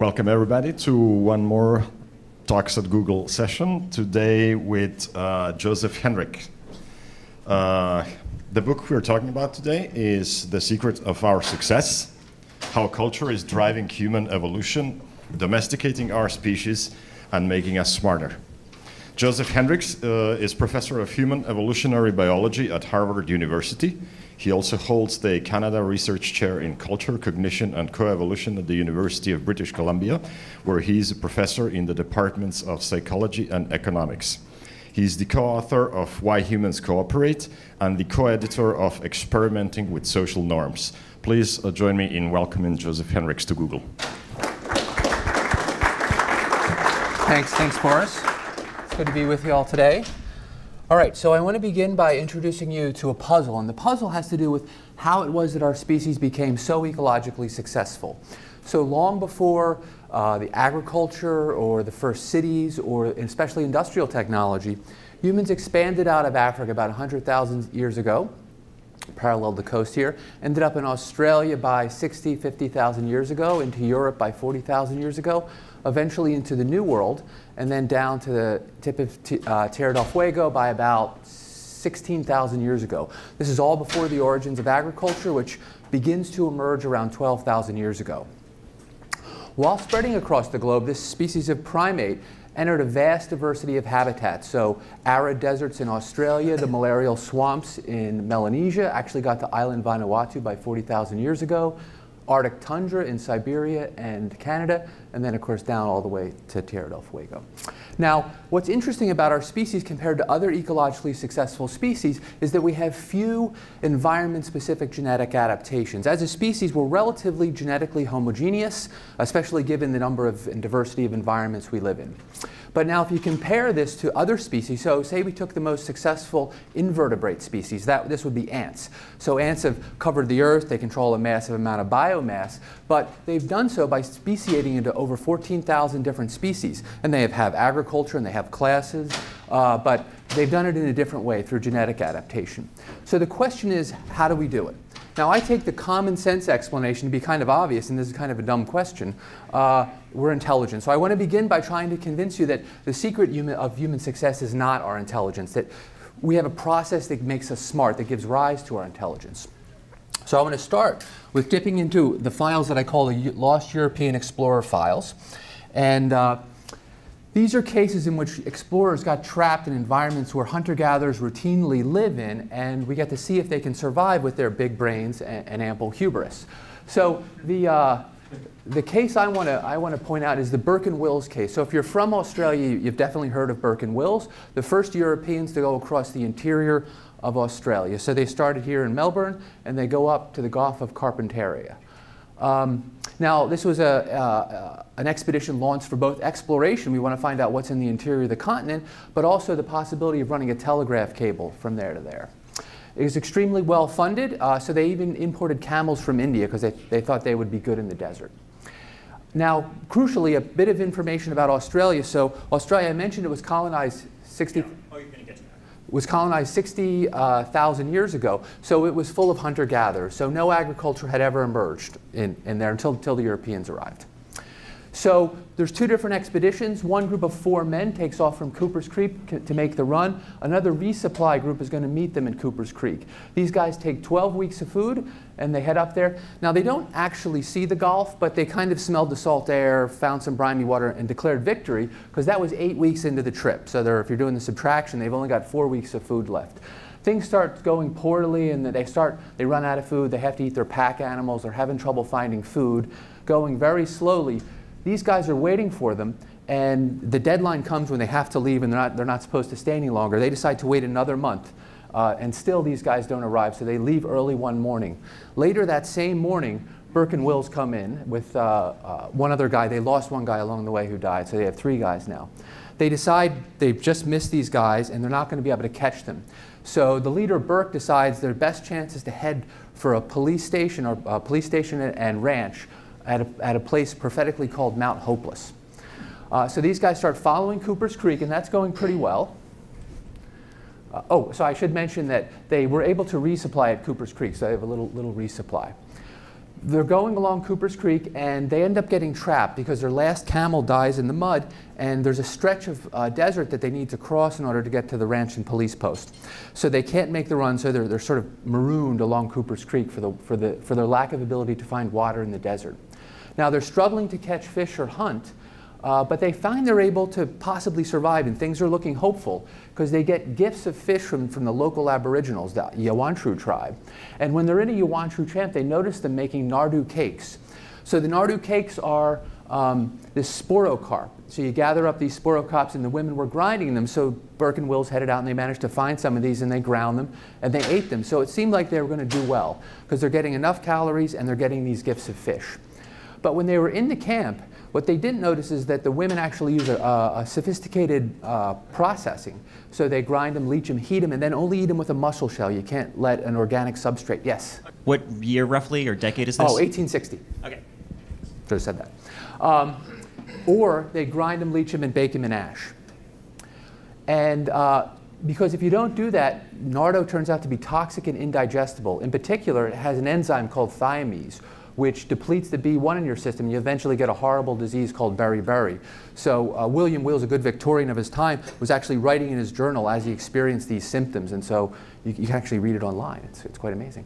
Welcome everybody to one more Talks at Google session, today with Joseph Henrich. The book we're talking about today is The Secret of Our Success, How Culture is Driving Human Evolution, Domesticating Our Species, and Making Us Smarter. Joseph Henrich is professor of human evolutionary biology at Harvard University. He also holds the Canada Research Chair in Culture, Cognition, and Coevolution at the University of British Columbia, where he is a professor in the departments of psychology and economics. He is the co-author of Why Humans Cooperate and the co-editor of Experimenting with Social Norms. Please join me in welcoming Joseph Henrich to Google. Thanks, Boris. It's good to be with you all today. All right, so I want to begin by introducing you to a puzzle, and the puzzle has to do with how it was that our species became so ecologically successful. So long before the agriculture or the first cities or especially industrial technology, humans expanded out of Africa about 100,000 years ago, paralleled the coast here, ended up in Australia by 50,000 years ago, into Europe by 40,000 years ago, eventually into the New World, and then down to the tip of Tierra del Fuego by about 16,000 years ago. This is all before the origins of agriculture, which begins to emerge around 12,000 years ago. While spreading across the globe, this species of primate entered a vast diversity of habitats. So arid deserts in Australia, the malarial swamps in Melanesia, actually got to island Vanuatu by 40,000 years ago, Arctic tundra in Siberia and Canada, and then of course down all the way to Tierra del Fuego. Now, what's interesting about our species compared to other ecologically successful species is that we have few environment-specific genetic adaptations. As a species, we're relatively genetically homogeneous, especially given the number of and diversity of environments we live in. But now if you compare this to other species, so say we took the most successful invertebrate species, this would be ants. So ants have covered the earth, they control a massive amount of biomass, but they've done so by speciating into over 14,000 different species. And they have agriculture and they have classes, but they've done it in a different way through genetic adaptation. So the question is, how do we do it? Now I take the common sense explanation to be kind of obvious, and this is kind of a dumb question. We're intelligent. So I want to begin by trying to convince you that the secret of human success is not our intelligence, that we have a process that makes us smart, that gives rise to our intelligence. So I want to start with dipping into the files that I call the Lost European Explorer files. And these are cases in which explorers got trapped in environments where hunter-gatherers routinely live in, and we get to see if they can survive with their big brains and ample hubris. So the case I want to point out is the Burke and Wills case. So if you're from Australia, you've definitely heard of Burke and Wills, the first Europeans to go across the interior of Australia. So they started here in Melbourne, and they go up to the Gulf of Carpentaria. Now, this was an expedition launched for both exploration. We want to find out what's in the interior of the continent, but also the possibility of running a telegraph cable from there to there. It was extremely well funded, so they even imported camels from India because they thought they would be good in the desert. Now, crucially, a bit of information about Australia. So Australia, I mentioned it was colonized 60,000 years ago, so it was full of hunter-gatherers. So no agriculture had ever emerged in there until the Europeans arrived. So there's two different expeditions. One group of four men takes off from Cooper's Creek to make the run. Another resupply group is going to meet them in Cooper's Creek. These guys take 12 weeks of food, and they head up there. Now, they don't actually see the Gulf, but they kind of smelled the salt air, found some briny water, and declared victory, because that was 8 weeks into the trip. So if you're doing the subtraction, they've only got 4 weeks of food left. Things start going poorly, and they run out of food. They have to eat their pack animals. They're having trouble finding food, going very slowly. These guys are waiting for them, and the deadline comes when they have to leave, and they're not supposed to stay any longer. They decide to wait another month, and still these guys don't arrive, so they leave early one morning. Later that same morning, Burke and Wills come in with one other guy. They lost one guy along the way who died, so they have three guys now. They decide they've just missed these guys, and they're not going to be able to catch them. So the leader, Burke, decides their best chance is to head for a police station, or a police station and ranch, at a place prophetically called Mount Hopeless. So these guys start following Cooper's Creek, and that's going pretty well. So I should mention that they were able to resupply at Cooper's Creek, so they have a little resupply. They're going along Cooper's Creek, and they end up getting trapped because their last camel dies in the mud, and there's a stretch of desert that they need to cross in order to get to the ranch and police post. So they can't make the run, so they're sort of marooned along Cooper's Creek for their lack of ability to find water in the desert. Now, they're struggling to catch fish or hunt, but they find they're able to possibly survive, and things are looking hopeful because they get gifts of fish from the local aboriginals, the Yawantru tribe. And when they're in a Yawantru camp, they notice them making Nardu cakes. So the Nardu cakes are this sporocarp. So you gather up these sporocarps, and the women were grinding them. So Burke and Wills headed out, and they managed to find some of these, and they ground them, and they ate them. So it seemed like they were going to do well because they're getting enough calories, and they're getting these gifts of fish. But when they were in the camp, what they didn't notice is that the women actually use a sophisticated processing. So they grind them, leach them, heat them, and then only eat them with a mussel shell. You can't let an organic substrate. Yes? What year roughly or decade is this? Oh, 1860. Okay. Should have said that. Or they grind them, leach them, and bake them in ash. And because if you don't do that, Nardu turns out to be toxic and indigestible. In particular, it has an enzyme called thiaminase, which depletes the B1 in your system, and you eventually get a horrible disease called beriberi. So William Wills, a good Victorian of his time, was actually writing in his journal as he experienced these symptoms, and so you can actually read it online. It's quite amazing.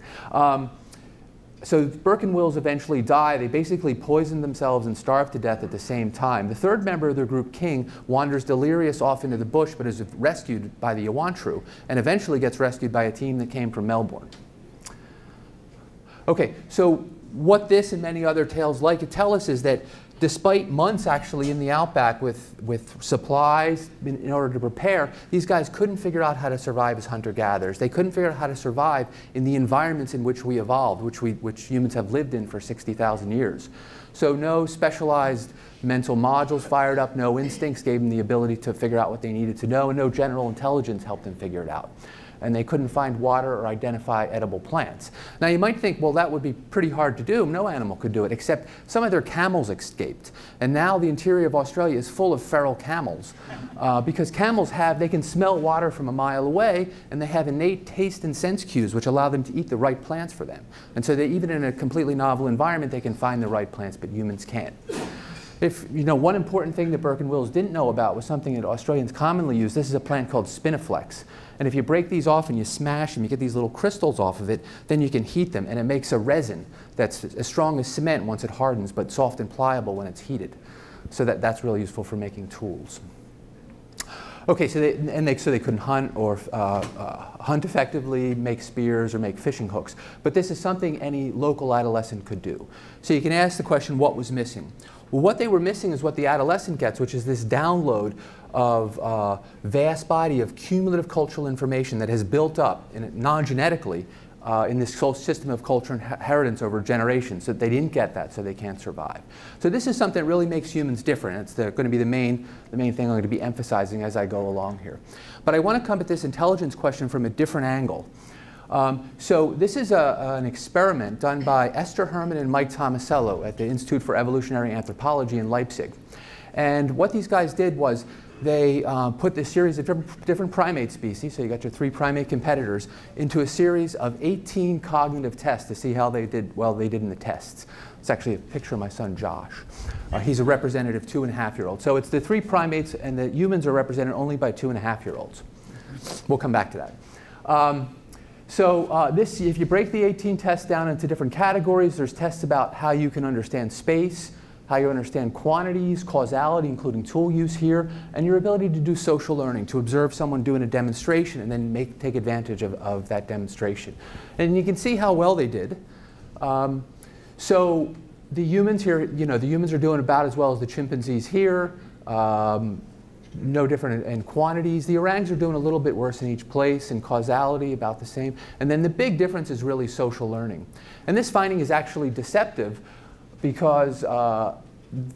So Burke and Wills eventually die. They basically poison themselves and starve to death at the same time. The third member of their group, King, wanders delirious off into the bush, but is rescued by the Yawantru, and eventually gets rescued by a team that came from Melbourne. Okay, so what this and many other tales like it tell us is that despite months actually in the outback with supplies in order to prepare, these guys couldn't figure out how to survive as hunter-gatherers. They couldn't figure out how to survive in the environments in which we evolved, which humans have lived in for 60,000 years. So no specialized mental modules fired up, no instincts gave them the ability to figure out what they needed to know, and no general intelligence helped them figure it out. And they couldn't find water or identify edible plants. Now, you might think, well, that would be pretty hard to do. No animal could do it, except some of their camels escaped. And now the interior of Australia is full of feral camels, because camels they can smell water from a mile away, and they have innate taste and sense cues, which allow them to eat the right plants for them. And so even in a completely novel environment, they can find the right plants, but humans can't. One important thing that Burke and Wills didn't know about was something that Australians commonly use. This is a plant called spiniflex. And if you break these off and you smash them, you get these little crystals off of it, then you can heat them, and it makes a resin that's as strong as cement once it hardens, but soft and pliable when it's heated. So that's really useful for making tools. Okay, so they couldn't hunt or hunt effectively, make spears, or make fishing hooks. But this is something any local adolescent could do. So you can ask the question, what was missing? Well, what they were missing is what the adolescent gets, which is this download of a vast body of cumulative cultural information that has built up non-genetically in this whole system of culture and inheritance over generations. So they didn't get that, so they can't survive. So this is something that really makes humans different. It's going to be the main thing I'm going to be emphasizing as I go along here. But I want to come at this intelligence question from a different angle. So this is an experiment done by Esther Herman and Mike Tomasello at the Institute for Evolutionary Anthropology in Leipzig. And what these guys did was they put this series of different primate species, so you got your three primate competitors, into a series of 18 cognitive tests to see how they did in the tests. It's actually a picture of my son Josh. He's a representative 2.5-year-old. So it's the three primates, and the humans are represented only by 2.5-year-olds. We'll come back to that. So if you break the 18 tests down into different categories, there's tests about how you can understand space, how you understand quantities, causality, including tool use here, and your ability to do social learning, to observe someone doing a demonstration and then take advantage of that demonstration. And you can see how well they did. So the humans here, the humans are doing about as well as the chimpanzees here. No different in quantities. The orangs are doing a little bit worse in each place, and causality about the same. And then the big difference is really social learning. And this finding is actually deceptive because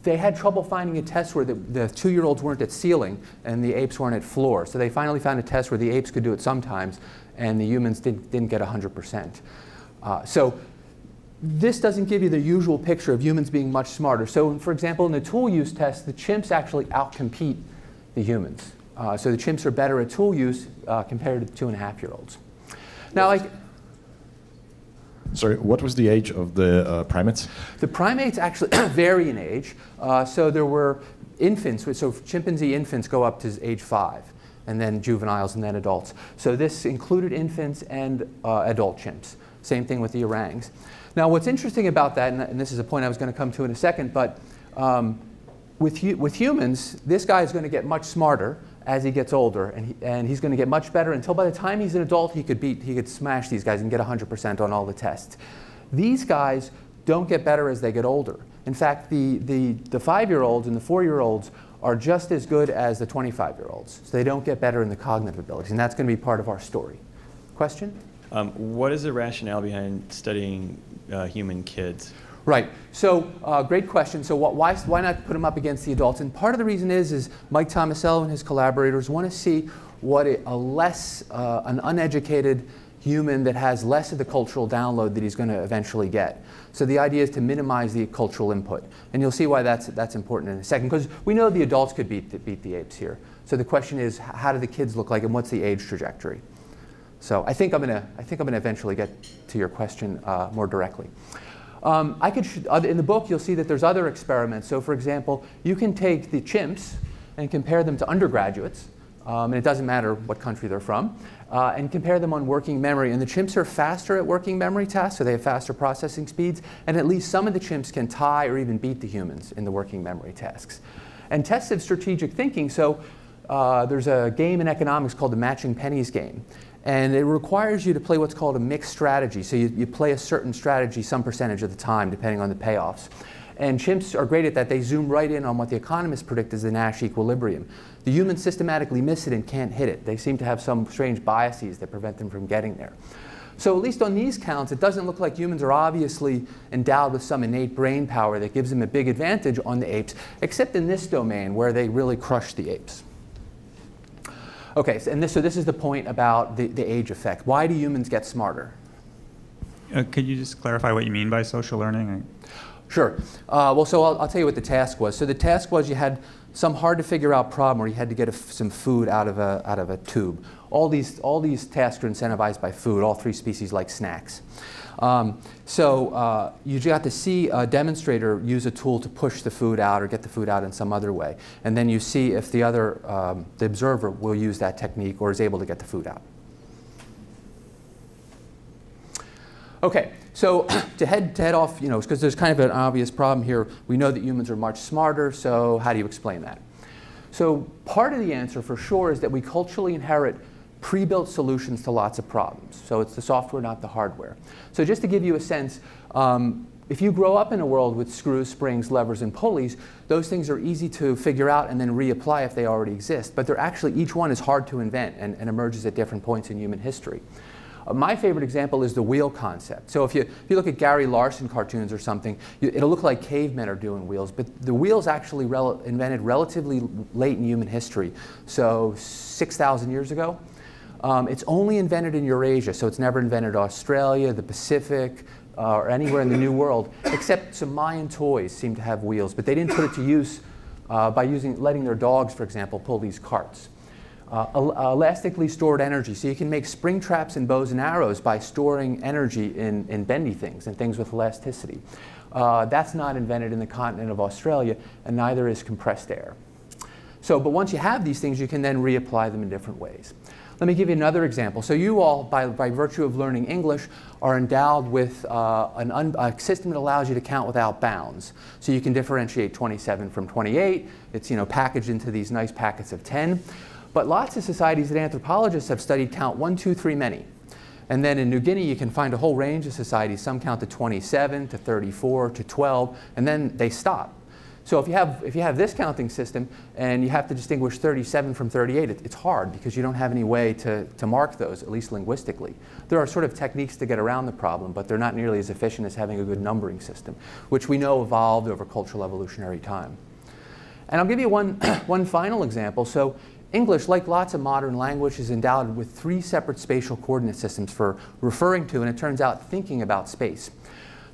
they had trouble finding a test where the 2-year-olds weren't at ceiling and the apes weren't at floor. So they finally found a test where the apes could do it sometimes and the humans didn't get 100%. So this doesn't give you the usual picture of humans being much smarter. So for example, in the tool use test, the chimps actually outcompete the humans. So the chimps are better at tool use compared to the 2.5-year-olds. Now, Sorry, what was the age of the primates? The primates actually vary in age. So there were infants, so chimpanzee infants go up to age 5, and then juveniles, and then adults. So this included infants and adult chimps. Same thing with the orangs. Now what's interesting about that, and this is a point I was going to come to in a second, but with humans, this guy is going to get much smarter as he gets older, and he's going to get much better until by the time he's an adult, he could smash these guys and get 100% on all the tests. These guys don't get better as they get older. In fact, the 5-year-olds and the 4-year-olds are just as good as the 25-year-olds. So they don't get better in the cognitive abilities, and that's going to be part of our story. Question? What is the rationale behind studying human kids? Right. So great question. So why not put them up against the adults? And part of the reason is Mike Tomasello and his collaborators want to see what an uneducated human that has less of the cultural download that he's going to eventually get. So the idea is to minimize the cultural input. And you'll see why that's important in a second, because we know the adults could beat the apes here. So the question is, how do the kids look like, and what's the age trajectory? So I think I'm gonna eventually get to your question more directly. In the book, you'll see that there's other experiments. So for example, you can take the chimps and compare them to undergraduates, and it doesn't matter what country they're from, and compare them on working memory. And the chimps are faster at working memory tasks, so they have faster processing speeds, and at least some of the chimps can tie or even beat the humans in the working memory tasks. And tests of strategic thinking, so there's a game in economics called the matching pennies game. And it requires you to play what's called a mixed strategy. So you play a certain strategy some percentage of the time, depending on the payoffs. And chimps are great at that. They zoom right in on what the economists predict is the Nash equilibrium. The humans systematically miss it and can't hit it. They seem to have some strange biases that prevent them from getting there. So at least on these counts, it doesn't look like humans are obviously endowed with some innate brain power that gives them a big advantage on the apes, except in this domain where they really crush the apes. Okay, so this is the point about the age effect. Why do humans get smarter? Could you just clarify what you mean by social learning? Sure. Well, I'll tell you what the task was. So the task was you had some hard to figure out problem where you had to get some food out of a tube. All these tasks are incentivized by food, all 3 species like snacks. You got to see a demonstrator use a tool to push the food out or get the food out in some other way. And then you see if the other, the observer will use that technique or is able to get the food out. Okay, so to head off, you know, because there's kind of an obvious problem here. We know that humans are much smarter, so how do you explain that? So part of the answer for sure is that we culturally inherit pre-built solutions to lots of problems. So it's the software, not the hardware. So just to give you a sense, if you grow up in a world with screws, springs, levers, and pulleys, those things are easy to figure out and then reapply if they already exist. But they're actually, each one is hard to invent and emerges at different points in human history. My favorite example is the wheel concept. So if you look at Gary Larson cartoons or something, it'll look like cavemen are doing wheels, but the wheel's actually invented relatively late in human history, so 6,000 years ago. It's only invented in Eurasia, so it's never invented in Australia, the Pacific, or anywhere in the New World, except some Mayan toys seem to have wheels, but they didn't put it to use by letting their dogs, for example, pull these carts. Elastically stored energy, so you can make spring traps and bows and arrows by storing energy in bendy things and things with elasticity. That's not invented in the continent of Australia, and neither is compressed air. So, but once you have these things, you can then reapply them in different ways. Let me give you another example. So you all, by virtue of learning English, are endowed with a system that allows you to count without bounds. So you can differentiate 27 from 28. It's, you know, packaged into these nice packets of 10. But lots of societies and anthropologists have studied count 1, 2, 3 many. And then in New Guinea, you can find a whole range of societies. Some count to 27, to 34, to 12, and then they stop. So if you have this counting system and you have to distinguish 37 from 38, it's hard because you don't have any way to mark those, at least linguistically. There are sort of techniques to get around the problem, but they're not nearly as efficient as having a good numbering system, which we know evolved over cultural evolutionary time. And I'll give you one final example. So English, like lots of modern languages, is endowed with 3 separate spatial coordinate systems for referring to, and it turns out thinking about space.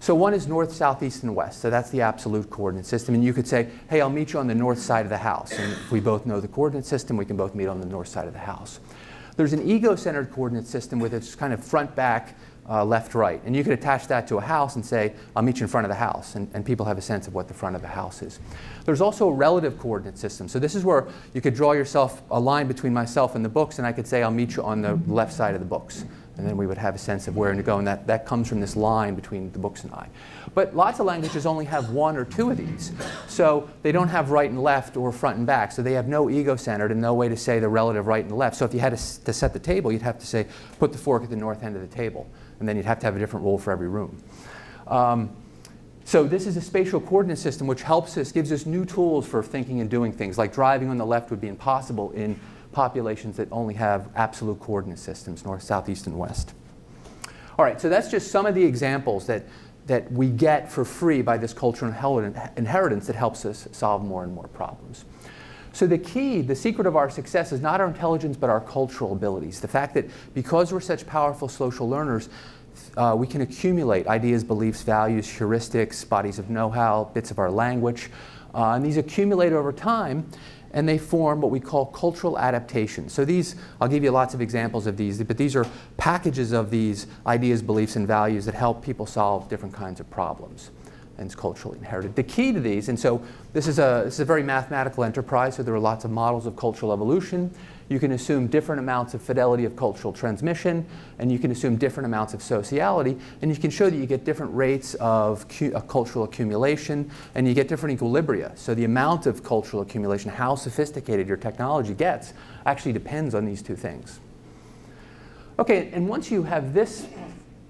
So one is north, south, east, and west. So that's the absolute coordinate system. And you could say, hey, I'll meet you on the north side of the house. And if we both know the coordinate system, we can both meet on the north side of the house. There's an ego-centered coordinate system with its kind of front, back, left-right. And you could attach that to a house and say, I'll meet you in front of the house. And people have a sense of what the front of the house is. There's also a relative coordinate system. So this is where you could draw yourself a line between myself and the books, and I could say, I'll meet you on the left side of the books. And then we would have a sense of where to go. And that comes from this line between the books and I. But lots of languages only have one or two of these. So they don't have right and left or front and back. So they have no ego-centered and no way to say the relative right and left. So if you had to set the table, you'd have to say, put the fork at the north end of the table. And then you'd have to have a different rule for every room. So this is a spatial coordinate system which helps us, gives us new tools for thinking and doing things. Like driving on the left would be impossible in populations that only have absolute coordinate systems, north, south, east, and west. All right, so that's just some of the examples that we get for free by this cultural inheritance that helps us solve more and more problems. So the key, the secret of our success is not our intelligence, but our cultural abilities. The fact that because we're such powerful social learners, we can accumulate ideas, beliefs, values, heuristics, bodies of know-how, bits of our language. And these accumulate over time. And they form what we call cultural adaptations. So these, I'll give you lots of examples of these, but these are packages of these ideas, beliefs, and values that help people solve different kinds of problems. And it's culturally inherited. The key to these, and so this is a very mathematical enterprise, so there are lots of models of cultural evolution. You can assume different amounts of fidelity of cultural transmission, and you can assume different amounts of sociality, and you can show that you get different rates of cultural accumulation, and you get different equilibria. So the amount of cultural accumulation, how sophisticated your technology gets, actually depends on these two things. Okay, and once you have this,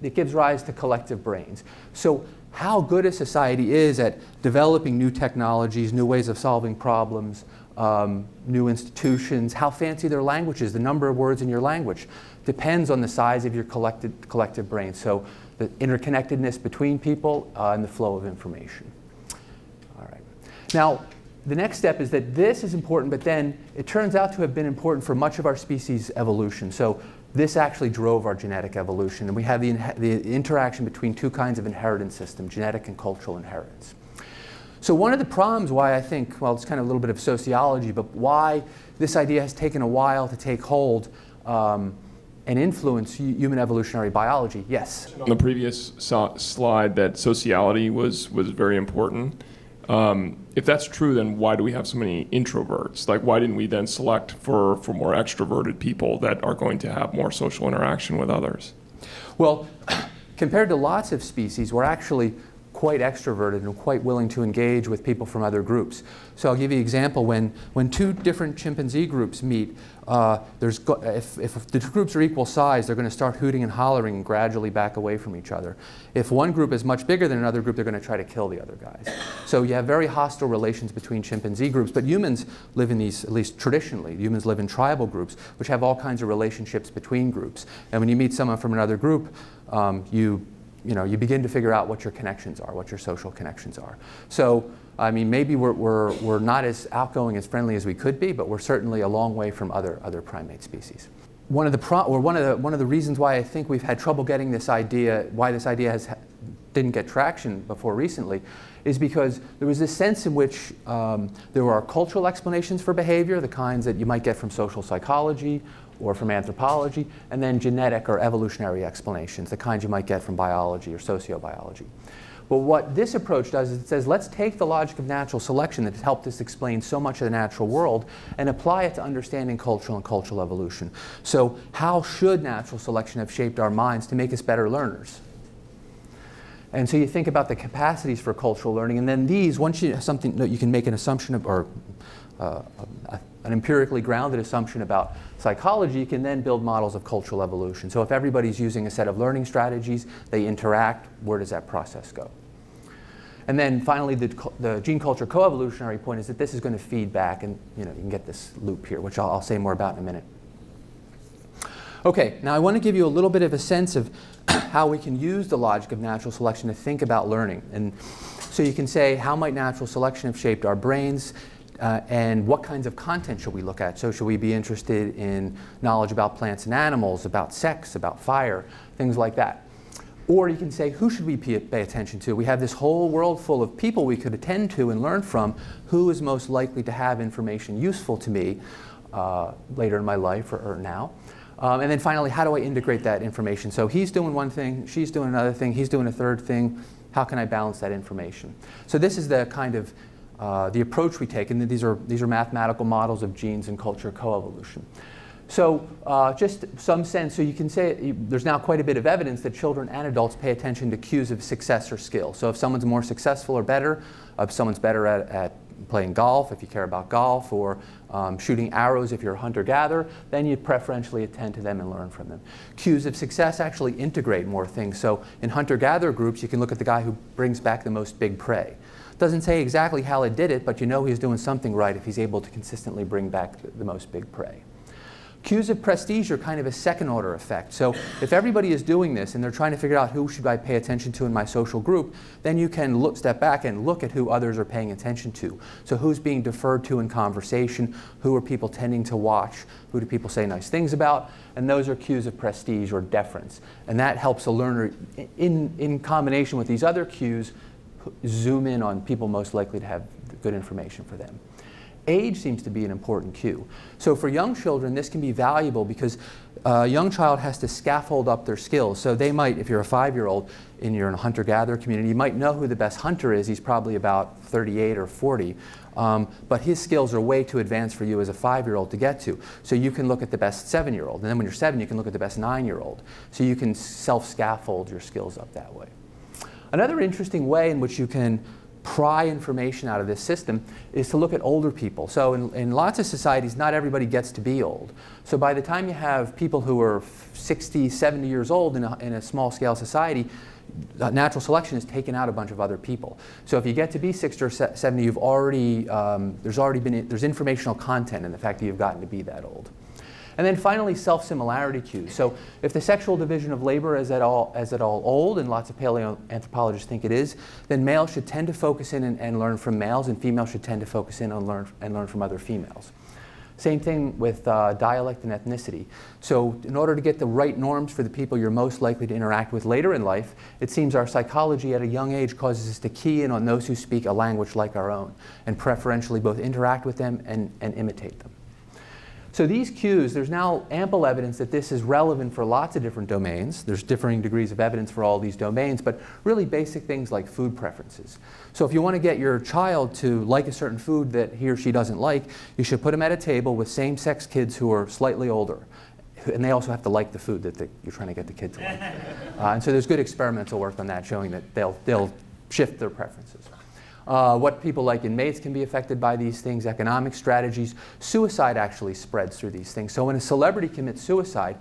it gives rise to collective brains. So how good a society is at developing new technologies, new ways of solving problems, new institutions, how fancy their language is, the number of words in your language depends on the size of your collective brain. So the interconnectedness between people and the flow of information. All right. Now, the next step is that this is important, but then it turns out to have been important for much of our species' evolution. So this actually drove our genetic evolution. And we have the interaction between two kinds of inheritance system, genetic and cultural inheritance. So one of the problems why I think, well, it's kind of a little bit of sociology, but why this idea has taken a while to take hold and influence human evolutionary biology. Yes? On the previous slide that sociality was very important. If that's true, then why do we have so many introverts? Like, why didn't we then select for more extroverted people that are going to have more social interaction with others? Well, compared to lots of species, we're actually quite extroverted and quite willing to engage with people from other groups. So I'll give you an example. When two different chimpanzee groups meet, if the two groups are equal size, they're going to start hooting and hollering and gradually back away from each other. If one group is much bigger than another group, they're going to try to kill the other guys. So you have very hostile relations between chimpanzee groups. But humans live in these, at least traditionally, humans live in tribal groups, which have all kinds of relationships between groups. And when you meet someone from another group, you begin to figure out what your connections are, what your social connections are. So, I mean, maybe we're not as outgoing, as friendly as we could be, but we're certainly a long way from other primate species. One of the reasons why I think we've had trouble getting this idea, why this idea didn't get traction before recently, is because there was this sense in which there are cultural explanations for behavior, the kinds that you might get from social psychology, or from anthropology, and then genetic or evolutionary explanations, the kinds you might get from biology or sociobiology. But what this approach does is it says, let's take the logic of natural selection that has helped us explain so much of the natural world and apply it to understanding cultural and cultural evolution. So how should natural selection have shaped our minds to make us better learners? And so you think about the capacities for cultural learning, and then these, once you have something, you can make an assumption of, or an empirically grounded assumption about psychology, can then build models of cultural evolution. So if everybody's using a set of learning strategies, they interact, where does that process go? And then finally, the gene-culture coevolutionary point is that this is going to feed back, and you can get this loop here, which I'll say more about in a minute. Okay, now I want to give you a little bit of a sense of how we can use the logic of natural selection to think about learning. And so you can say, how might natural selection have shaped our brains? And what kinds of content should we look at? So should we be interested in knowledge about plants and animals, about sex, about fire, things like that? Or you can say, who should we pay attention to? We have this whole world full of people we could attend to and learn from. Who is most likely to have information useful to me later in my life or now? And then finally, how do I integrate that information? So he's doing one thing, she's doing another thing, he's doing a third thing. How can I balance that information? So this is the kind of the approach we take, and these are mathematical models of genes and culture coevolution. So just some sense, so you can say there's now quite a bit of evidence that children and adults pay attention to cues of success or skill. So if someone's more successful or better, if someone's better at playing golf, if you care about golf, or shooting arrows if you're a hunter-gatherer, then you preferentially attend to them and learn from them. Cues of success actually integrate more things. So in hunter-gatherer groups, you can look at the guy who brings back the most big prey. Doesn't say exactly how he did it, but you know he's doing something right if he's able to consistently bring back the most big prey. Cues of prestige are kind of a second order effect. So if everybody is doing this and they're trying to figure out who should I pay attention to in my social group, then you can look, step back and look at who others are paying attention to. So who's being deferred to in conversation, who are people tending to watch, who do people say nice things about, and those are cues of prestige or deference. And that helps a learner, in combination with these other cues, zoom in on people most likely to have good information for them. Age seems to be an important cue. So for young children, this can be valuable because a young child has to scaffold up their skills. So they might, if you're a 5-year-old and you're in a hunter-gatherer community, you might know who the best hunter is. He's probably about 38 or 40. But his skills are way too advanced for you as a 5-year-old to get to. So you can look at the best 7-year-old. And then when you're 7, you can look at the best 9-year-old. So you can self-scaffold your skills up that way. Another interesting way in which you can pry information out of this system is to look at older people. So in lots of societies, not everybody gets to be old. So by the time you have people who are 60, 70 years old in a small-scale society, natural selection has taken out a bunch of other people. So if you get to be 60 or 70, you've already, there's informational content in the fact that you've gotten to be that old. And then finally, self-similarity cues. So if the sexual division of labor is at all old, and lots of paleoanthropologists think it is, then males should tend to focus in and learn from males, and females should tend to focus in and learn from other females. Same thing with dialect and ethnicity. So in order to get the right norms for the people you're most likely to interact with later in life, it seems our psychology at a young age causes us to key in on those who speak a language like our own, and preferentially both interact with them and imitate them. So these cues, there's now ample evidence that this is relevant for lots of different domains. There's differing degrees of evidence for all these domains, but really basic things like food preferences. So if you want to get your child to like a certain food that he or she doesn't like, you should put them at a table with same-sex kids who are slightly older. And they also have to like the food that you're trying to get the kid to like. And so there's good experimental work on that showing that they'll shift their preferences. What people like in mates can be affected by these things, economic strategies. Suicide actually spreads through these things. So when a celebrity commits suicide,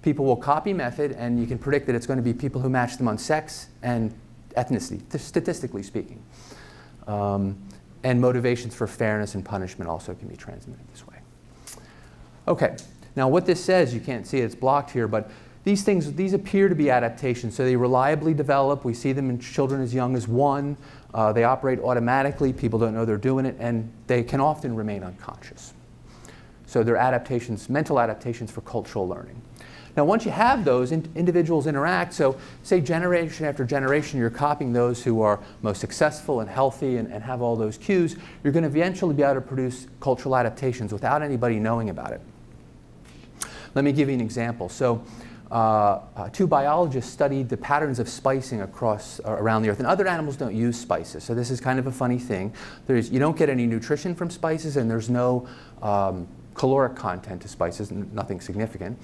people will copy method, and you can predict that it's going to be people who match them on sex and ethnicity, statistically speaking. And motivations for fairness and punishment also can be transmitted this way. Okay, now what this says, you can't see it, it's blocked here, but these things, these appear to be adaptations, so they reliably develop. We see them in children as young as 1. They operate automatically. People don't know they're doing it, and they can often remain unconscious. So they're adaptations, mental adaptations for cultural learning. Now, once you have those, individuals interact. So say generation after generation, you're copying those who are most successful and healthy and have all those cues. You're going to eventually be able to produce cultural adaptations without anybody knowing about it. Let me give you an example. So, two biologists studied the patterns of spicing around the earth. And other animals don't use spices, so this is kind of a funny thing. You don't get any nutrition from spices, and there's no caloric content to spices, nothing significant.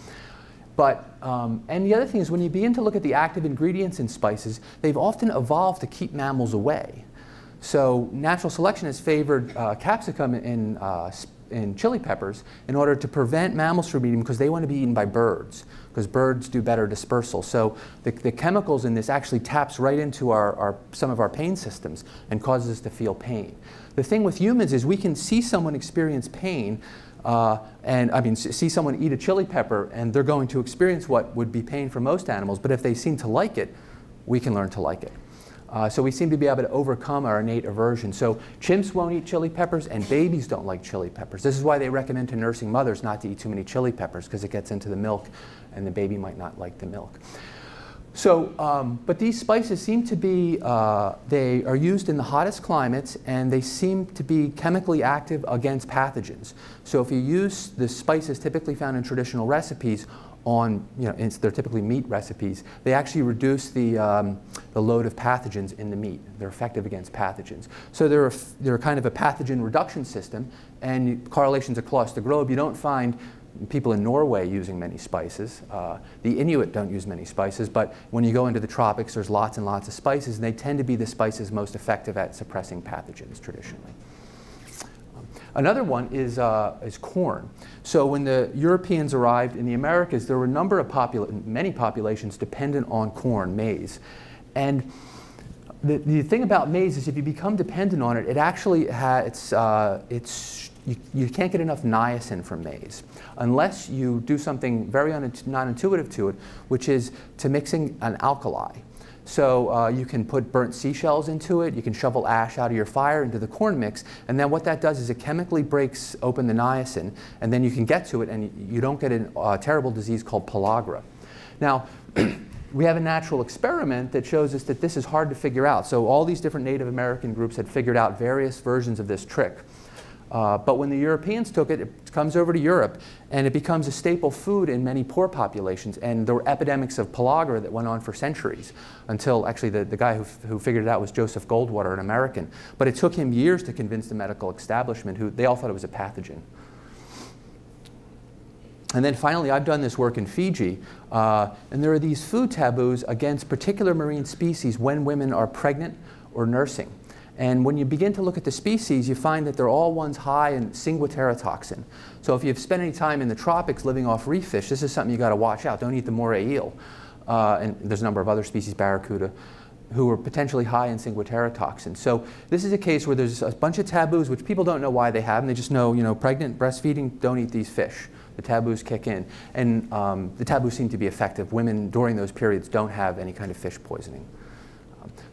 But, and the other thing is, when you begin to look at the active ingredients in spices, they've often evolved to keep mammals away. So natural selection has favored capsicum in chili peppers in order to prevent mammals from eating, because they want to be eaten by birds, because birds do better dispersal. So the chemicals in this actually taps right into some of our pain systems and causes us to feel pain. The thing with humans is we can see someone experience pain, see someone eat a chili pepper, and they're going to experience what would be pain for most animals, but if they seem to like it, we can learn to like it. So we seem to be able to overcome our innate aversion. So chimps won't eat chili peppers, and babies don't like chili peppers. This is why they recommend to nursing mothers not to eat too many chili peppers, because it gets into the milk, and the baby might not like the milk. So, but these spices seem to be, they are used in the hottest climates, and they seem to be chemically active against pathogens. So if you use the spices typically found in traditional recipes on, and they're typically meat recipes, they actually reduce the load of pathogens in the meat. They're effective against pathogens. So they're kind of a pathogen reduction system, and correlations across the globe. You don't find people in Norway using many spices. The Inuit don't use many spices, but when you go into the tropics, there's lots and lots of spices, and they tend to be the spices most effective at suppressing pathogens traditionally. Another one is corn. So when the Europeans arrived in the Americas, there were a number of many populations dependent on corn, maize. And the thing about maize is if you become dependent on it, it actually you can't get enough niacin from maize unless you do something very non-intuitive to it, which is to mixing an alkali. So you can put burnt seashells into it, you can shovel ash out of your fire into the corn mix, and then what that does is it chemically breaks open the niacin, and then you can get to it, and you don't get a terrible disease called pellagra. Now, we have a natural experiment that shows us that this is hard to figure out. So all these different Native American groups had figured out various versions of this trick. But when the Europeans took it, it comes over to Europe, and it becomes a staple food in many poor populations. And there were epidemics of pellagra that went on for centuries until actually the guy who figured it out was Joseph Goldwater, an American. But it took him years to convince the medical establishment, who they all thought it was a pathogen. And then finally, I've done this work in Fiji, and there are these food taboos against particular marine species when women are pregnant or nursing. And when you begin to look at the species, you find that they're all ones high in ciguatera toxin. So if you've spent any time in the tropics living off reef fish, this is something you got to watch out. Don't eat the moray eel. And there's a number of other species, barracuda, who are potentially high in ciguatera toxin. So this is a case where there's a bunch of taboos, which people don't know why they have, and they just know, pregnant, breastfeeding, don't eat these fish. The taboos kick in. And the taboos seem to be effective. Women during those periods don't have any kind of fish poisoning.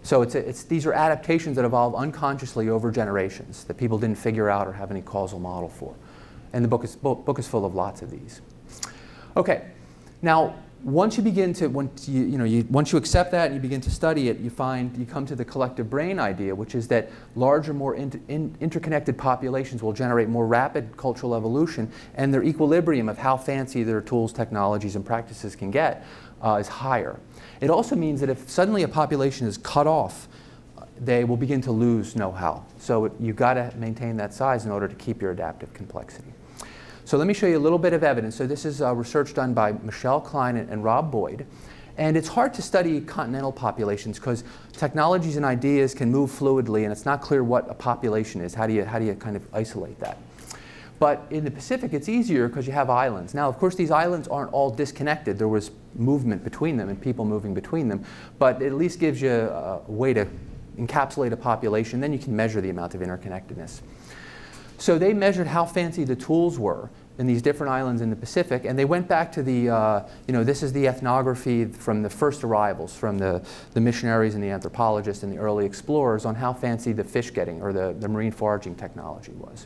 So these are adaptations that evolve unconsciously over generations that people didn't figure out or have any causal model for. And the book is full of lots of these. Okay, now once you begin to, once you accept that and you begin to study it, you come to the collective brain idea, which is that larger, more interconnected populations will generate more rapid cultural evolution, and their equilibrium of how fancy their tools, technologies, and practices can get is higher. It also means that if suddenly a population is cut off, they will begin to lose know-how. So you've got to maintain that size in order to keep your adaptive complexity. So let me show you a little bit of evidence. So this is research done by Michelle Klein and Rob Boyd. And it's hard to study continental populations because technologies and ideas can move fluidly, and it's not clear what a population is. How do you kind of isolate that? But in the Pacific, it's easier because you have islands. Now, of course, these islands aren't all disconnected. There was movement between them and people moving between them. But it at least gives you a way to encapsulate a population. Then you can measure the amount of interconnectedness. So they measured how fancy the tools were in these different islands in the Pacific. And they went back to the, this is the ethnography from the first arrivals, from the missionaries and the anthropologists and the early explorers on how fancy the fish getting or the marine foraging technology was.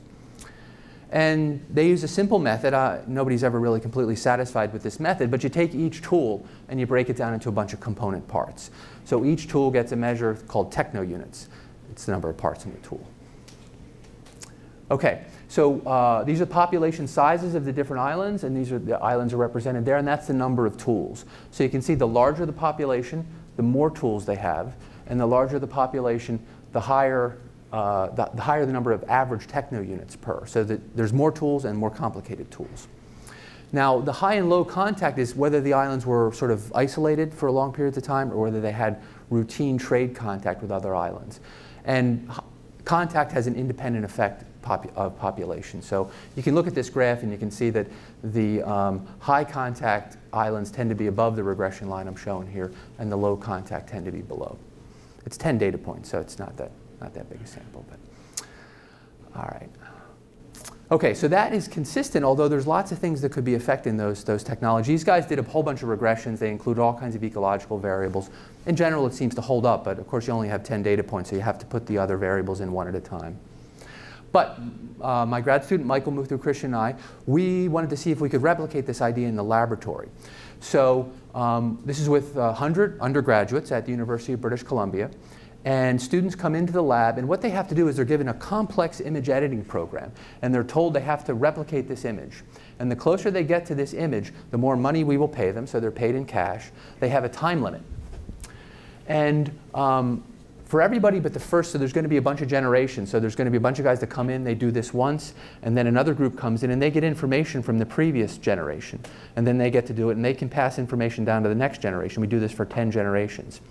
And they use a simple method. Nobody's ever really completely satisfied with this method, but you take each tool and you break it down into a bunch of component parts. So each tool gets a measure called techno units. It's the number of parts in the tool. Okay, so these are population sizes of the different islands, and these are the islands are represented there, and that's the number of tools. So you can see the larger the population, the more tools they have, and the larger the population, the higher the number of average techno units per, so that there's more tools and more complicated tools. Now, the high and low contact is whether the islands were sort of isolated for long periods of time or whether they had routine trade contact with other islands. And contact has an independent effect of population. So you can look at this graph and you can see that the high contact islands tend to be above the regression line I'm showing here, and the low contact tend to be below. It's 10 data points, so it's not that big a sample, but all right. Okay, so that is consistent, although there's lots of things that could be affecting those technologies. These guys did a whole bunch of regressions. They include all kinds of ecological variables. In general, it seems to hold up, but of course, you only have 10 data points, so you have to put the other variables in one at a time. But my grad student, Michael Muthu-Krishnan, and I, we wanted to see if we could replicate this idea in the laboratory. So this is with 100 undergraduates at the University of British Columbia. And students come into the lab, and what they have to do is they're given a complex image editing program, and they're told they have to replicate this image. And the closer they get to this image, the more money we will pay them, so they're paid in cash. They have a time limit. And for everybody but the first, so there's going to be a bunch of generations. So there's going to be a bunch of guys that come in, they do this once, and then another group comes in, and they get information from the previous generation. And then they get to do it, and they can pass information down to the next generation. We do this for 10 generations.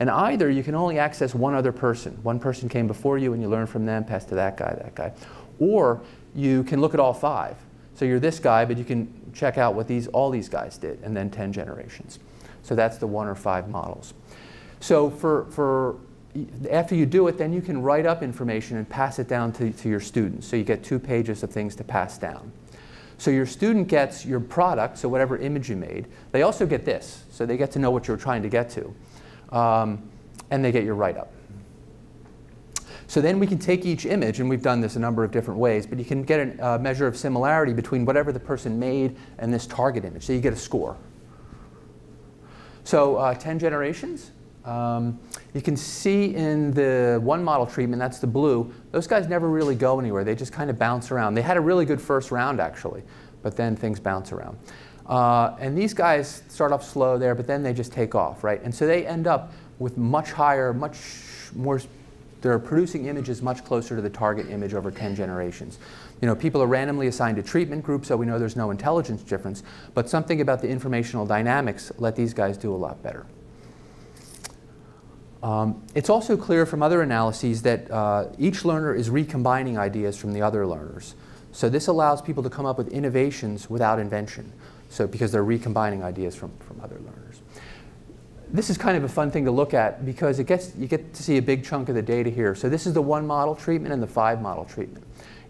And either you can only access one other person. One person came before you, and you learn from them, pass to that guy. Or you can look at all five. So you're this guy, but you can check out what all these guys did, and then 10 generations. So that's the 1 or 5 models. So after you do it, then you can write up information and pass it down to your students. So you get 2 pages of things to pass down. So your student gets your product, so whatever image you made. They also get this, so they get to know what you're trying to get to. And they get your write-up. So then we can take each image, and we've done this a number of different ways, but you can get a measure of similarity between whatever the person made and this target image. So you get a score. So 10 generations. You can see in the one model treatment, that's the blue, those guys never really go anywhere. They just kind of bounce around. They had a really good first round, actually, but then things bounce around. And these guys start off slow there, but then they just take off, right? And so they end up with much higher, much more, they're producing images much closer to the target image over 10 generations. You know, people are randomly assigned a treatment group, so we know there's no intelligence difference, but something about the informational dynamics let these guys do a lot better. It's also clear from other analyses that each learner is recombining ideas from the other learners. So this allows people to come up with innovations without invention. So because they're recombining ideas from other learners. This is kind of a fun thing to look at because you get to see a big chunk of the data here. So this is the 1 model treatment and the 5 model treatment.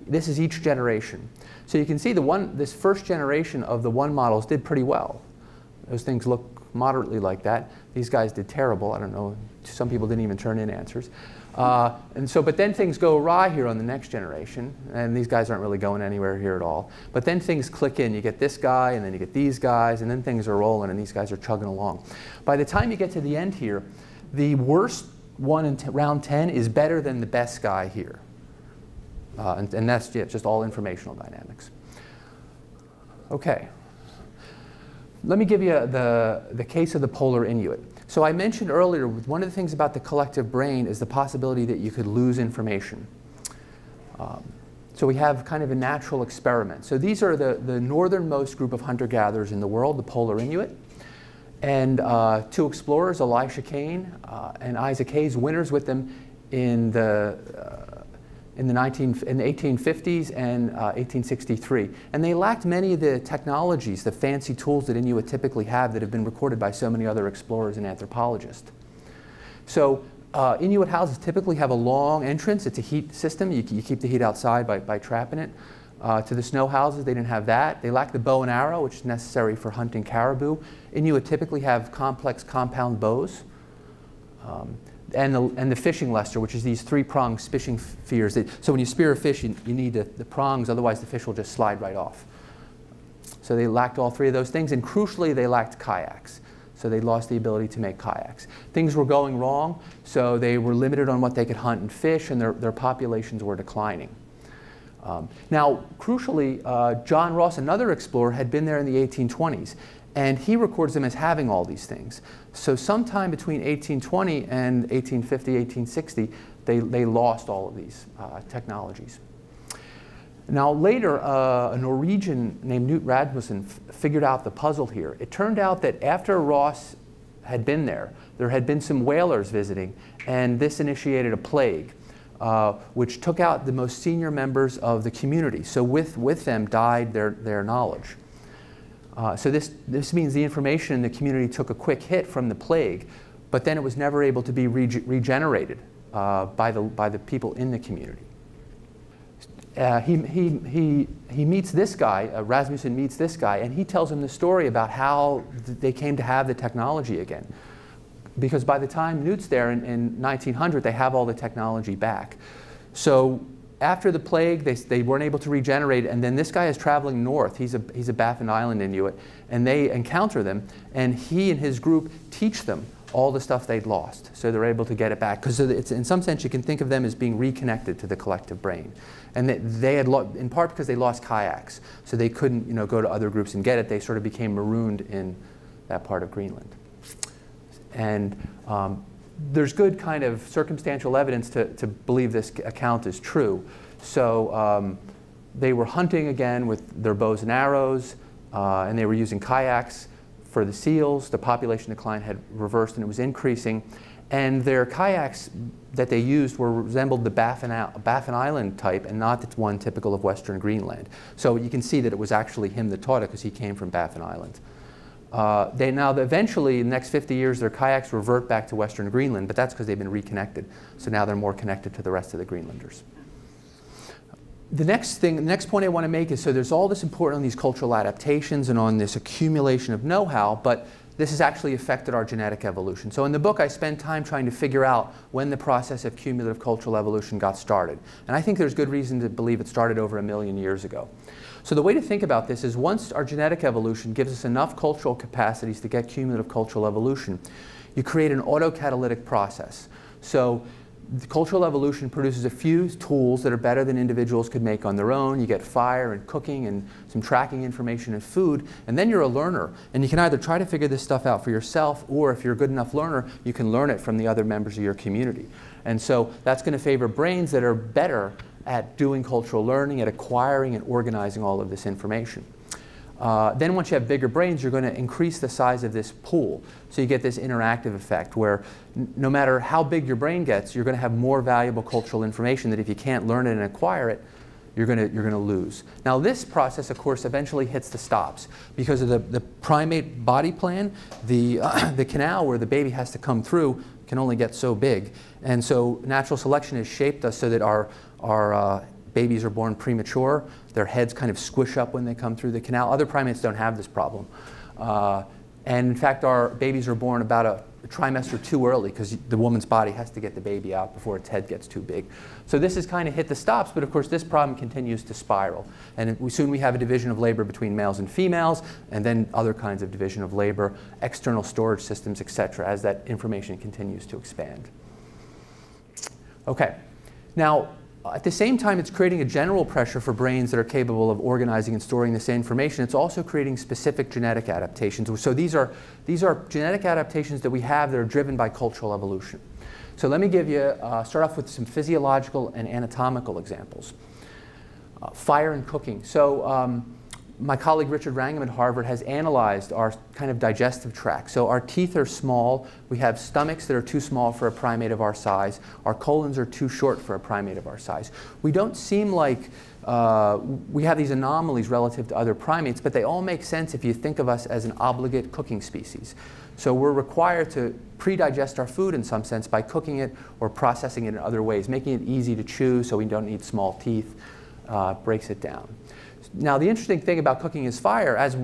This is each generation. So you can see this first generation of the 1 models did pretty well. Those things look moderately like that. These guys did terrible. I don't know. Some people didn't even turn in answers. But then things go awry here on the next generation, and these guys aren't really going anywhere here at all. But then things click in. You get this guy, and then you get these guys, and then things are rolling, and these guys are chugging along. By the time you get to the end here, the worst one in round 10 is better than the best guy here. And that's just all informational dynamics. OK. Let me give you the case of the polar Inuit. So I mentioned earlier, one of the things about the collective brain is the possibility that you could lose information. So we have kind of a natural experiment. So these are the northernmost group of hunter-gatherers in the world, the polar Inuit. And 2 explorers, Elisha Kane and Isaac Hayes, winners with them in the 1850s and 1863. And they lacked many of the technologies, the fancy tools that Inuit typically have that have been recorded by so many other explorers and anthropologists. So Inuit houses typically have a long entrance. It's a heat system. You keep the heat outside by trapping it. To the snow houses, they didn't have that. They lacked the bow and arrow, which is necessary for hunting caribou. Inuit typically have complex compound bows. And the fishing luster, which is these 3-pronged fishing spears. So when you spear a fish, you need the prongs. Otherwise, the fish will just slide right off. So they lacked all 3 of those things. And crucially, they lacked kayaks. So they lost the ability to make kayaks. Things were going wrong. So they were limited on what they could hunt and fish. And their populations were declining. Now, crucially, John Ross, another explorer, had been there in the 1820s. And he records them as having all these things. So sometime between 1820 and 1850, 1860, they lost all of these technologies. Now later, a Norwegian named Knut Rasmussen figured out the puzzle here. It turned out that after Ross had been there, there had been some whalers visiting, and this initiated a plague, which took out the most senior members of the community. So with them died their knowledge. So this means the information in the community took a quick hit from the plague, but then it was never able to be regenerated by the people in the community. He meets this guy, Rasmussen meets this guy, and he tells him the story about how they came to have the technology again. Because by the time Knut's there in 1900, they have all the technology back. So after the plague, they weren't able to regenerate, and then this guy is traveling north. He's a Baffin Island Inuit, and they encounter them, and he and his group teach them all the stuff they'd lost, so they're able to get it back. Because in some sense, you can think of them as being reconnected to the collective brain. And they had, in part because they lost kayaks, so they couldn't go to other groups and get it. They sort of became marooned in that part of Greenland. And there's good kind of circumstantial evidence to believe this account is true. So they were hunting again with their bows and arrows, and they were using kayaks for the seals. The population decline had reversed and it was increasing. And their kayaks that they used resembled the Baffin Island type and not the one typical of Western Greenland. So you can see that it was actually him that taught it because he came from Baffin Island. Eventually, in the next 50 years, their kayaks revert back to Western Greenland, but that's because they've been reconnected. So now they're more connected to the rest of the Greenlanders. The next point I want to make is, so there's all this important on these cultural adaptations and on this accumulation of know-how, but this has actually affected our genetic evolution. So in the book, I spend time trying to figure out when the process of cumulative cultural evolution got started. And I think there's good reason to believe it started over 1 million years ago. So the way to think about this is once our genetic evolution gives us enough cultural capacities to get cumulative cultural evolution, you create an autocatalytic process. So the cultural evolution produces a few tools that are better than individuals could make on their own. You get fire and cooking and some tracking information and food, and then you're a learner. And you can either try to figure this stuff out for yourself, or if you're a good enough learner, you can learn it from the other members of your community. And so that's going to favor brains that are better at doing cultural learning, at acquiring and organizing all of this information. Then once you have bigger brains, you're going to increase the size of this pool. So you get this interactive effect where no matter how big your brain gets, you're going to have more valuable cultural information that if you can't learn it and acquire it, you're going to lose. Now this process, of course, eventually hits the stops. Because of the primate body plan, the canal where the baby has to come through can only get so big. And so natural selection has shaped us so that our babies are born premature. Their heads kind of squish up when they come through the canal. Other primates don't have this problem. And in fact, our babies are born about a trimester too early because the woman's body has to get the baby out before its head gets too big. So this has kind of hit the stops, but of course this problem continues to spiral. And soon we have a division of labor between males and females, and then other kinds of division of labor, external storage systems, et cetera, as that information continues to expand. Okay, now, at the same time, it's creating a general pressure for brains that are capable of organizing and storing this information. It's also creating specific genetic adaptations. So these are genetic adaptations that we have that are driven by cultural evolution. So let me give you, start off with some physiological and anatomical examples. Fire and cooking. So my colleague Richard Wrangham at Harvard has analyzed our kind of digestive tract. So our teeth are small. We have stomachs that are too small for a primate of our size. Our colons are too short for a primate of our size. We don't seem like we have these anomalies relative to other primates, but they all make sense if you think of us as an obligate cooking species. So we're required to pre-digest our food in some sense by cooking it or processing it in other ways, making it easy to chew so we don't need small teeth, breaks it down. Now, the interesting thing about cooking is fire, as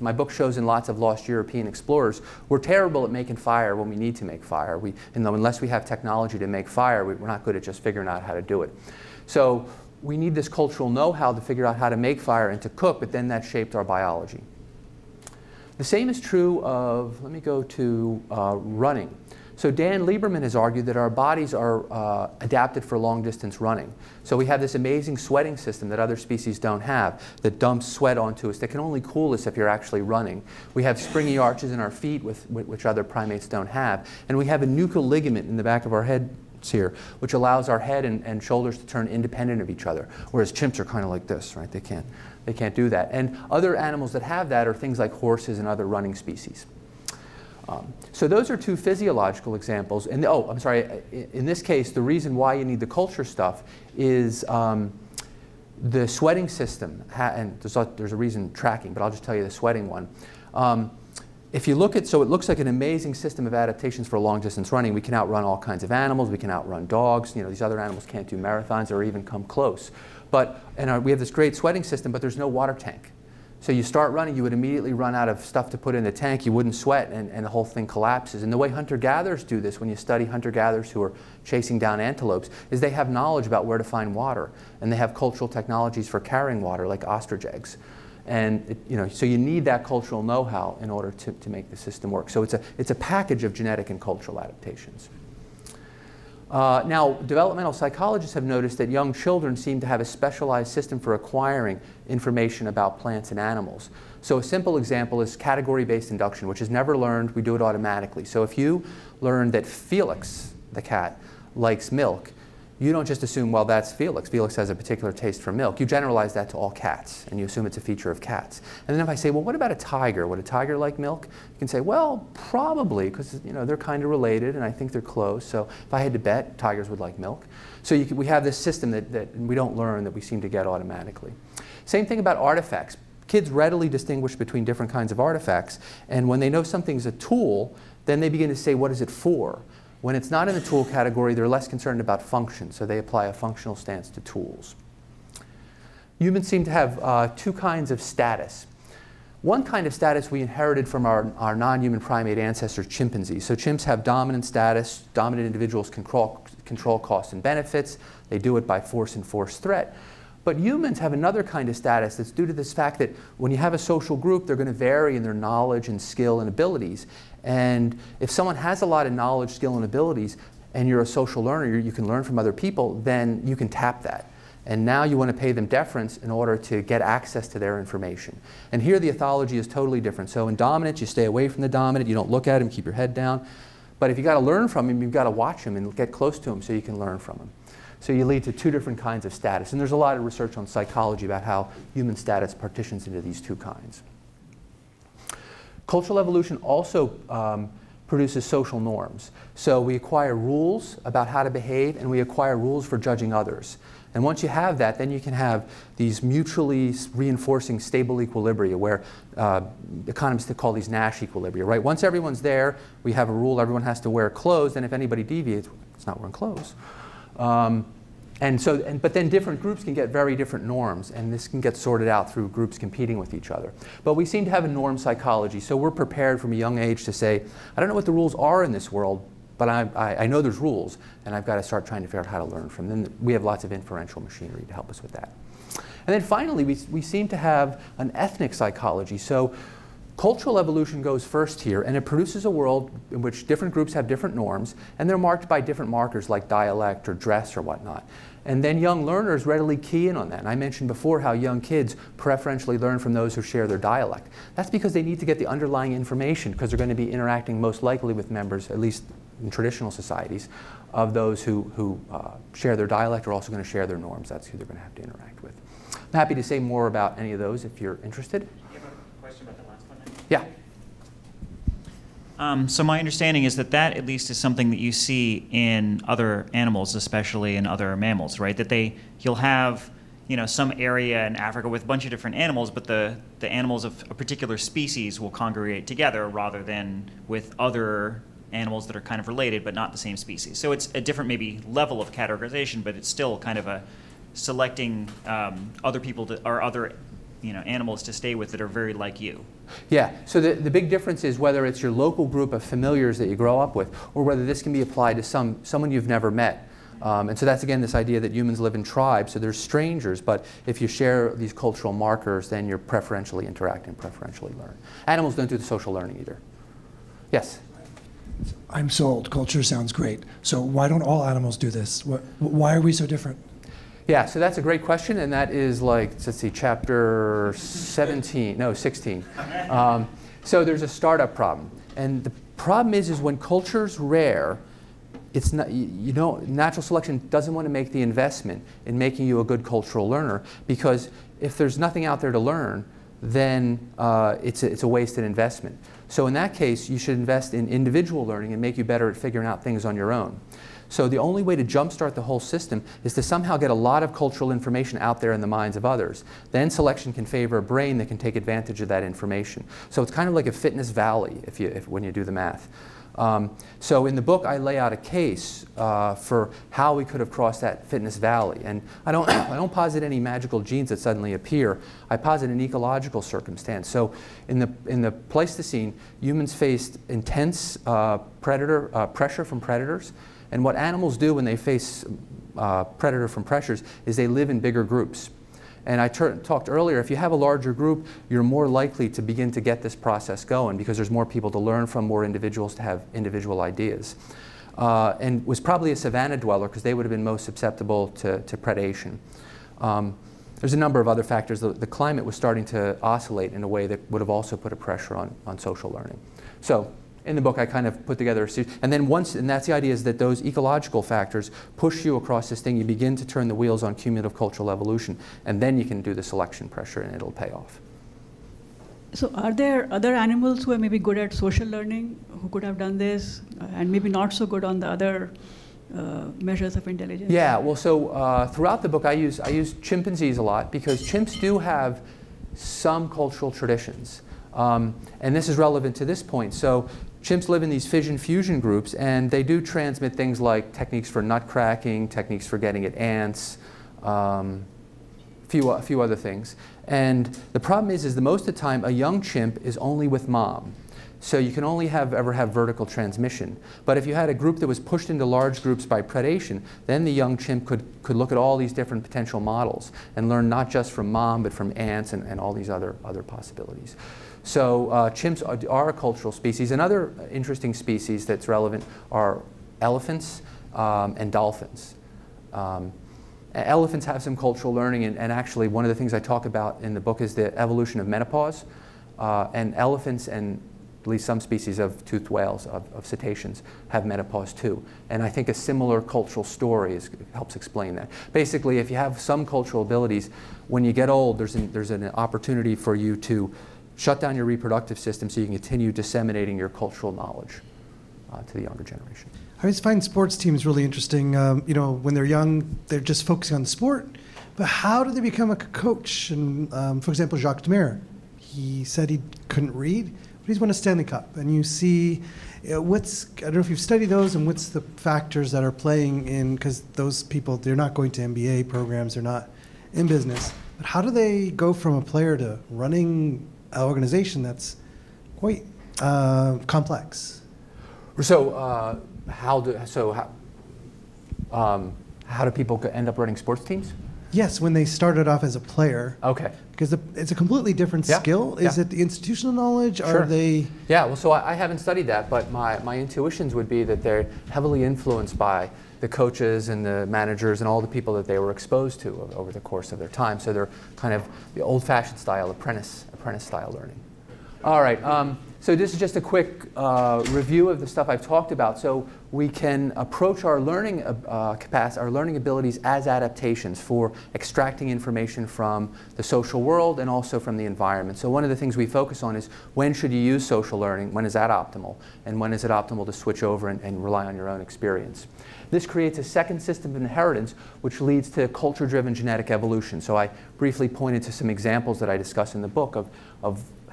my book shows in lots of lost European explorers, we're terrible at making fire when we need to make fire. Unless we have technology to make fire, we're not good at just figuring out how to do it. So we need this cultural know-how to figure out how to make fire and to cook, but then that shaped our biology. The same is true of, let me go to running. So Dan Lieberman has argued that our bodies are adapted for long-distance running. So we have this amazing sweating system that other species don't have that dumps sweat onto us that can only cool us if you're actually running. We have springy arches in our feet, which other primates don't have. And we have a nuchal ligament in the back of our head here, which allows our head and shoulders to turn independent of each other, whereas chimps are kind of like this, right? They can't do that. And other animals that have that are things like horses and other running species. So those are two physiological examples. And I'm sorry, in this case, the reason why you need the culture stuff is the sweating system. And there's a reason tracking, but I'll just tell you the sweating one. If you look at, so it looks like an amazing system of adaptations for long distance running. We can outrun all kinds of animals. We can outrun dogs. These other animals can't do marathons or even come close. And we have this great sweating system, but there's no water tank. So you start running, you would immediately run out of stuff to put in the tank. You wouldn't sweat, and the whole thing collapses. And the way hunter-gatherers do this, when you study hunter-gatherers who are chasing down antelopes, is they have knowledge about where to find water. And they have cultural technologies for carrying water, like ostrich eggs. And it, you know, so you need that cultural know-how in order to make the system work. So it's a package of genetic and cultural adaptations. Now, developmental psychologists have noticed that young children seem to have a specialized system for acquiring information about plants and animals. So a simple example is category-based induction, which is never learned. We do it automatically. So if you learn that Felix, the cat, likes milk, you don't just assume, well, that's Felix. Felix has a particular taste for milk. You generalize that to all cats, and you assume it's a feature of cats. And then if I say, well, what about a tiger? Would a tiger like milk? You can say, well, probably, because you know, they're kind of related, and I think they're close. So if I had to bet, tigers would like milk. So you can, we have this system that we don't learn, that we seem to get automatically. Same thing about artifacts. Kids readily distinguish between different kinds of artifacts. And when they know something's a tool, then they begin to say, what is it for? When it's not in the tool category, they're less concerned about function, so they apply a functional stance to tools. Humans seem to have two kinds of status. One kind of status we inherited from our non-human primate ancestors, chimpanzees. So chimps have dominant status. Dominant individuals control costs and benefits. They do it by force and force threat. But humans have another kind of status that's due to this fact that when you have a social group, they're going to vary in their knowledge and skill and abilities. And if someone has a lot of knowledge, skill, and abilities, and you're a social learner, you can learn from other people, then you can tap that. And now you want to pay them deference in order to get access to their information. And here the ethology is totally different. So in dominant, you stay away from the dominant. You don't look at him. Keep your head down. But if you've got to learn from him, you've got to watch him and get close to him so you can learn from him. So you lead to two different kinds of status. And there's a lot of research on psychology about how human status partitions into these two kinds. Cultural evolution also produces social norms. So we acquire rules about how to behave, and we acquire rules for judging others. And once you have that, then you can have these mutually reinforcing stable equilibria, where economists call these Nash equilibria. Right? Once everyone's there, we have a rule everyone has to wear clothes, and if anybody deviates, it's not wearing clothes. But then different groups can get very different norms, and this can get sorted out through groups competing with each other. But we seem to have a norm psychology, so we're prepared from a young age to say, I don't know what the rules are in this world, but I know there's rules, and I've got to start trying to figure out how to learn from them. We have lots of inferential machinery to help us with that. And then finally, we seem to have an ethnic psychology. So cultural evolution goes first here, and it produces a world in which different groups have different norms, and they're marked by different markers like dialect or dress or whatnot. And then young learners readily key in on that. And I mentioned before how young kids preferentially learn from those who share their dialect. That's because they need to get the underlying information, because they're going to be interacting most likely with members, at least in traditional societies, of those who share their dialect are also going to share their norms. That's who they're going to have to interact with. I'm happy to say more about any of those if you're interested. You have a question about the last one? Yeah. So my understanding is that at least is something that you see in other animals, especially in other mammals, right? That you'll have, you know, some area in Africa with a bunch of different animals, but the animals of a particular species will congregate together rather than with other animals that are kind of related but not the same species. So it's a different maybe level of categorization, but it's still kind of a selecting other people to, or other, you know, animals to stay with that are very like you. Yeah, so the big difference is whether it's your local group of familiars that you grow up with, or whether this can be applied to someone you've never met. And so that's, again, this idea that humans live in tribes, so they're strangers, but if you share these cultural markers, then you preferentially interact and preferentially learn. Animals don't do the social learning either. Yes? I'm sold. Culture sounds great. So why don't all animals do this? Why are we so different? Yeah, so that's a great question, and that is like, let's see, chapter 17, no, 16. So there's a startup problem, and the problem is when culture's rare, it's not, you know, natural selection doesn't want to make the investment in making you a good cultural learner, because if there's nothing out there to learn, then it's a wasted investment. So in that case, you should invest in individual learning and make you better at figuring out things on your own. So the only way to jumpstart the whole system is to somehow get a lot of cultural information out there in the minds of others. Then selection can favor a brain that can take advantage of that information. So it's kind of like a fitness valley when you do the math. So in the book, I lay out a case for how we could have crossed that fitness valley. And I don't posit any magical genes that suddenly appear. I posit an ecological circumstance. So in the Pleistocene, humans faced intense pressure from predators. And what animals do when they face predator from pressures is they live in bigger groups. And I talked earlier, if you have a larger group, you're more likely to begin to get this process going because there's more people to learn from, more individuals to have individual ideas. And was probably a savanna dweller because they would have been most susceptible to predation. There's a number of other factors. The climate was starting to oscillate in a way that would have also put a pressure on social learning. So in the book, I kind of put together a series. And then once, and that's the idea, is that those ecological factors push you across this thing. You begin to turn the wheels on cumulative cultural evolution, and then you can do the selection pressure, and it'll pay off. So are there other animals who are maybe good at social learning, who could have done this, and maybe not so good on the other measures of intelligence? Yeah, well, so throughout the book, I use chimpanzees a lot, because chimps do have some cultural traditions. And this is relevant to this point. So chimps live in these fission-fusion groups, and they do transmit things like techniques for nut cracking, techniques for getting at ants, a few other things. And the problem is that most of the time, a young chimp is only with mom. So you can only ever have vertical transmission. But if you had a group that was pushed into large groups by predation, then the young chimp could look at all these different potential models and learn not just from mom, but from ants and all these other possibilities. So chimps are a cultural species. Another interesting species that's relevant are elephants and dolphins. Elephants have some cultural learning, and actually one of the things I talk about in the book is the evolution of menopause. And elephants and at least some species of toothed whales, of cetaceans, have menopause too. And I think a similar cultural story helps explain that. Basically, if you have some cultural abilities, when you get old, there's an opportunity for you to shut down your reproductive system so you can continue disseminating your cultural knowledge to the younger generation. I always find sports teams really interesting. You know, when they're young, they're just focusing on the sport. But how do they become a coach? And for example, Jacques Demers, he said he couldn't read. He's won a Stanley Cup, and you see I don't know if you've studied those, and what's the factors that are playing in, because those people, they're not going to MBA programs, they're not in business. But how do they go from a player to running an organization that's quite complex? So how do people end up running sports teams? Yes, when they started off as a player. Okay. Because it's a completely different skill. Is it the institutional knowledge? Sure. Are they? Yeah, well, so I haven't studied that, but my intuitions would be that they're heavily influenced by the coaches and the managers and all the people that they were exposed to over the course of their time. So they're kind of the old-fashioned style, apprentice style learning. All right. So this is just a quick review of the stuff I've talked about. So we can approach our learning capacity, our learning abilities, as adaptations for extracting information from the social world and also from the environment. So one of the things we focus on is, when should you use social learning? When is that optimal? And when is it optimal to switch over and rely on your own experience? This creates a second system of inheritance, which leads to culture-driven genetic evolution. So I briefly pointed to some examples that I discuss in the book of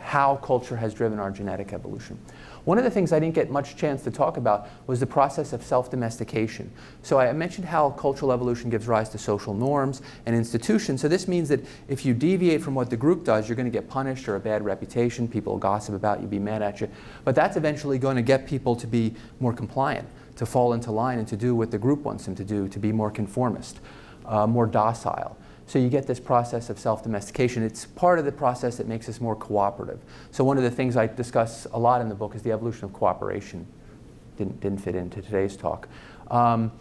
how culture has driven our genetic evolution. One of the things I didn't get much chance to talk about was the process of self-domestication. So I mentioned how cultural evolution gives rise to social norms and institutions. So this means that if you deviate from what the group does, you're going to get punished or a bad reputation. People will gossip about you, be mad at you. But that's eventually going to get people to be more compliant, to fall into line and to do what the group wants them to do, to be more conformist, more docile. So you get this process of self-domestication. It's part of the process that makes us more cooperative. So one of the things I discuss a lot in the book is the evolution of cooperation. Didn't fit into today's talk. Now,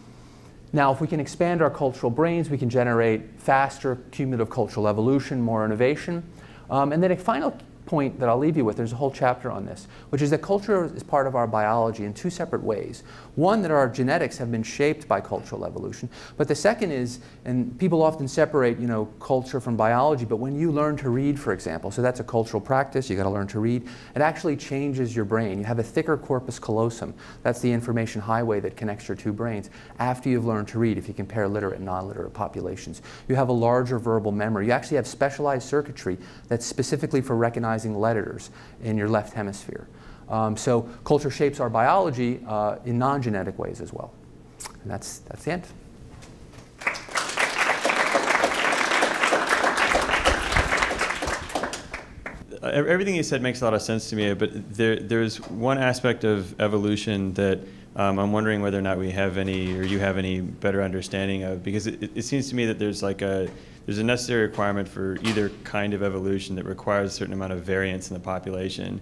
if we can expand our cultural brains, we can generate faster cumulative cultural evolution, more innovation. And then a final point that I'll leave you with, there's a whole chapter on this, which is that culture is part of our biology in two separate ways. One, that our genetics have been shaped by cultural evolution, but the second is, and people often separate, you know, culture from biology, but when you learn to read, for example, so that's a cultural practice, you got to learn to read, it actually changes your brain. You have a thicker corpus callosum, that's the information highway that connects your two brains, after you've learned to read, if you compare literate and non-literate populations. You have a larger verbal memory, you actually have specialized circuitry that's specifically for recognizing letters in your left hemisphere. So culture shapes our biology in non-genetic ways as well. And that's the end. Everything you said makes a lot of sense to me, but there's one aspect of evolution that I'm wondering whether or not we have any, or you have any better understanding of, because it seems to me that there's like a there's a necessary requirement for either kind of evolution that requires a certain amount of variance in the population.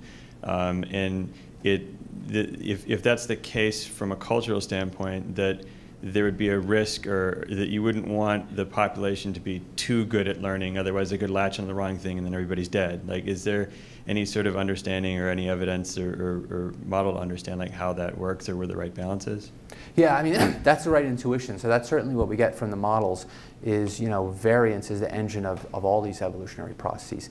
If that's the case from a cultural standpoint, that there would be a risk, or that you wouldn't want the population to be too good at learning, otherwise they could latch on to the wrong thing and then everybody's dead. Like, is there any sort of understanding or any evidence or model to understand like how that works or where the right balance is? Yeah, I mean, that's the right intuition. So that's certainly what we get from the models is, you know, variance is the engine of all these evolutionary processes.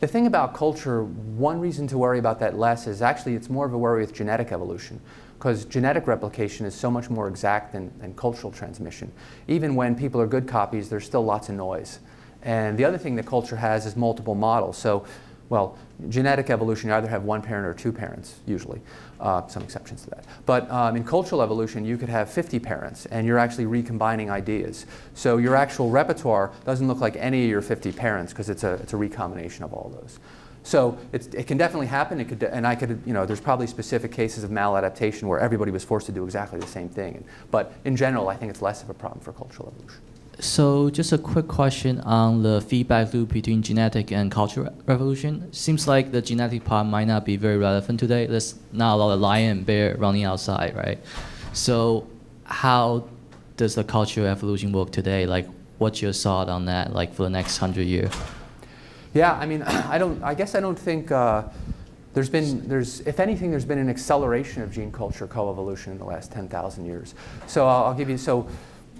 The thing about culture, one reason to worry about that less is actually it's more of a worry with genetic evolution, because genetic replication is so much more exact than cultural transmission. Even when people are good copies, there's still lots of noise. And the other thing that culture has is multiple models. So, well, genetic evolution, you either have one parent or two parents, usually. Some exceptions to that. But in cultural evolution, you could have 50 parents, and you're actually recombining ideas. So your actual repertoire doesn't look like any of your 50 parents, because it's a recombination of all those. So it can definitely happen. It could, and I could, you know, there's probably specific cases of maladaptation where everybody was forced to do exactly the same thing. But in general, I think it's less of a problem for cultural evolution. So just a quick question on the feedback loop between genetic and cultural evolution. Seems like the genetic part might not be very relevant today. There's not a lot of lion and bear running outside, right? So how does the cultural evolution work today? Like, what's your thought on that, like, for the next 100 years? Yeah, I mean, I guess I don't think if anything, there's been an acceleration of gene culture coevolution in the last 10,000 years. So I'll give you, so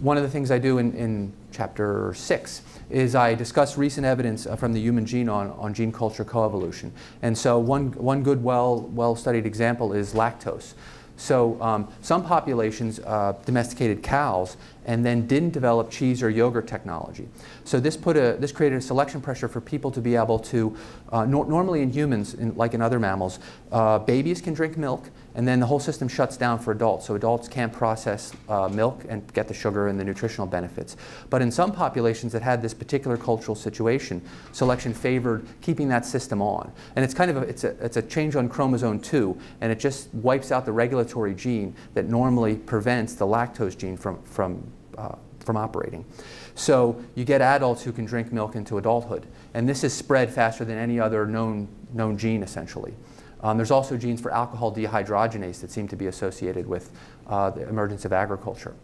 one of the things I do in chapter 6 is I discuss recent evidence from the human gene on gene culture coevolution. And so one good, well-studied example is lactose. So some populations domesticated cows and then didn't develop cheese or yogurt technology. So this created a selection pressure for people to be able to, normally in humans, like in other mammals, babies can drink milk, and then the whole system shuts down for adults. So adults can't process milk and get the sugar and the nutritional benefits. But in some populations that had this particular cultural situation, selection favored keeping that system on. And it's kind of it's a change on chromosome 2, and it just wipes out the regulatory gene that normally prevents the lactose gene from operating. So you get adults who can drink milk into adulthood. And this is spread faster than any other known gene, essentially. There's also genes for alcohol dehydrogenase that seem to be associated with the emergence of agriculture.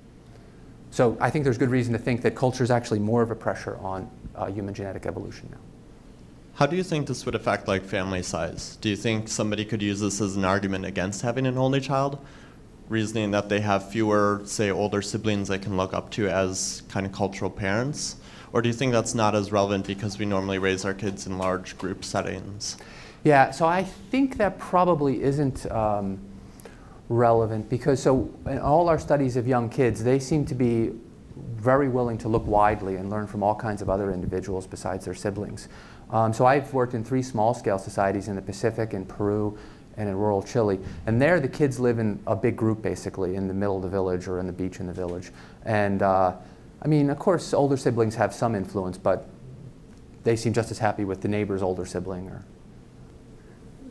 So I think there's good reason to think that culture is actually more of a pressure on human genetic evolution now. How do you think this would affect, like, family size? Do you think somebody could use this as an argument against having an only child, reasoning that they have fewer, say, older siblings they can look up to as kind of cultural parents? Or do you think that's not as relevant because we normally raise our kids in large group settings? Yeah, so I think that probably isn't relevant, because so in all our studies of young kids, they seem to be very willing to look widely and learn from all kinds of other individuals besides their siblings. So I've worked in 3 small-scale societies in the Pacific, in Peru, and in rural Chile. And there the kids live in a big group, basically, in the middle of the village or in the beach in the village. And I mean, of course, older siblings have some influence, but they seem just as happy with the neighbor's older sibling.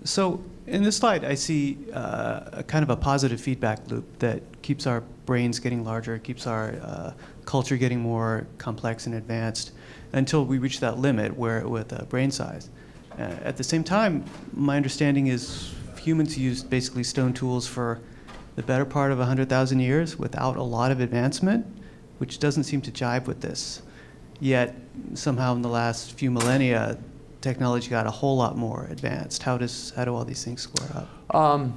So in this slide, I see a kind of a positive feedback loop that keeps our brains getting larger, keeps our culture getting more complex and advanced until we reach that limit where with brain size. At the same time, my understanding is humans used basically stone tools for the better part of 100,000 years without a lot of advancement, which doesn't seem to jive with this. Yet somehow in the last few millennia, technology got a whole lot more advanced. How do all these things square up?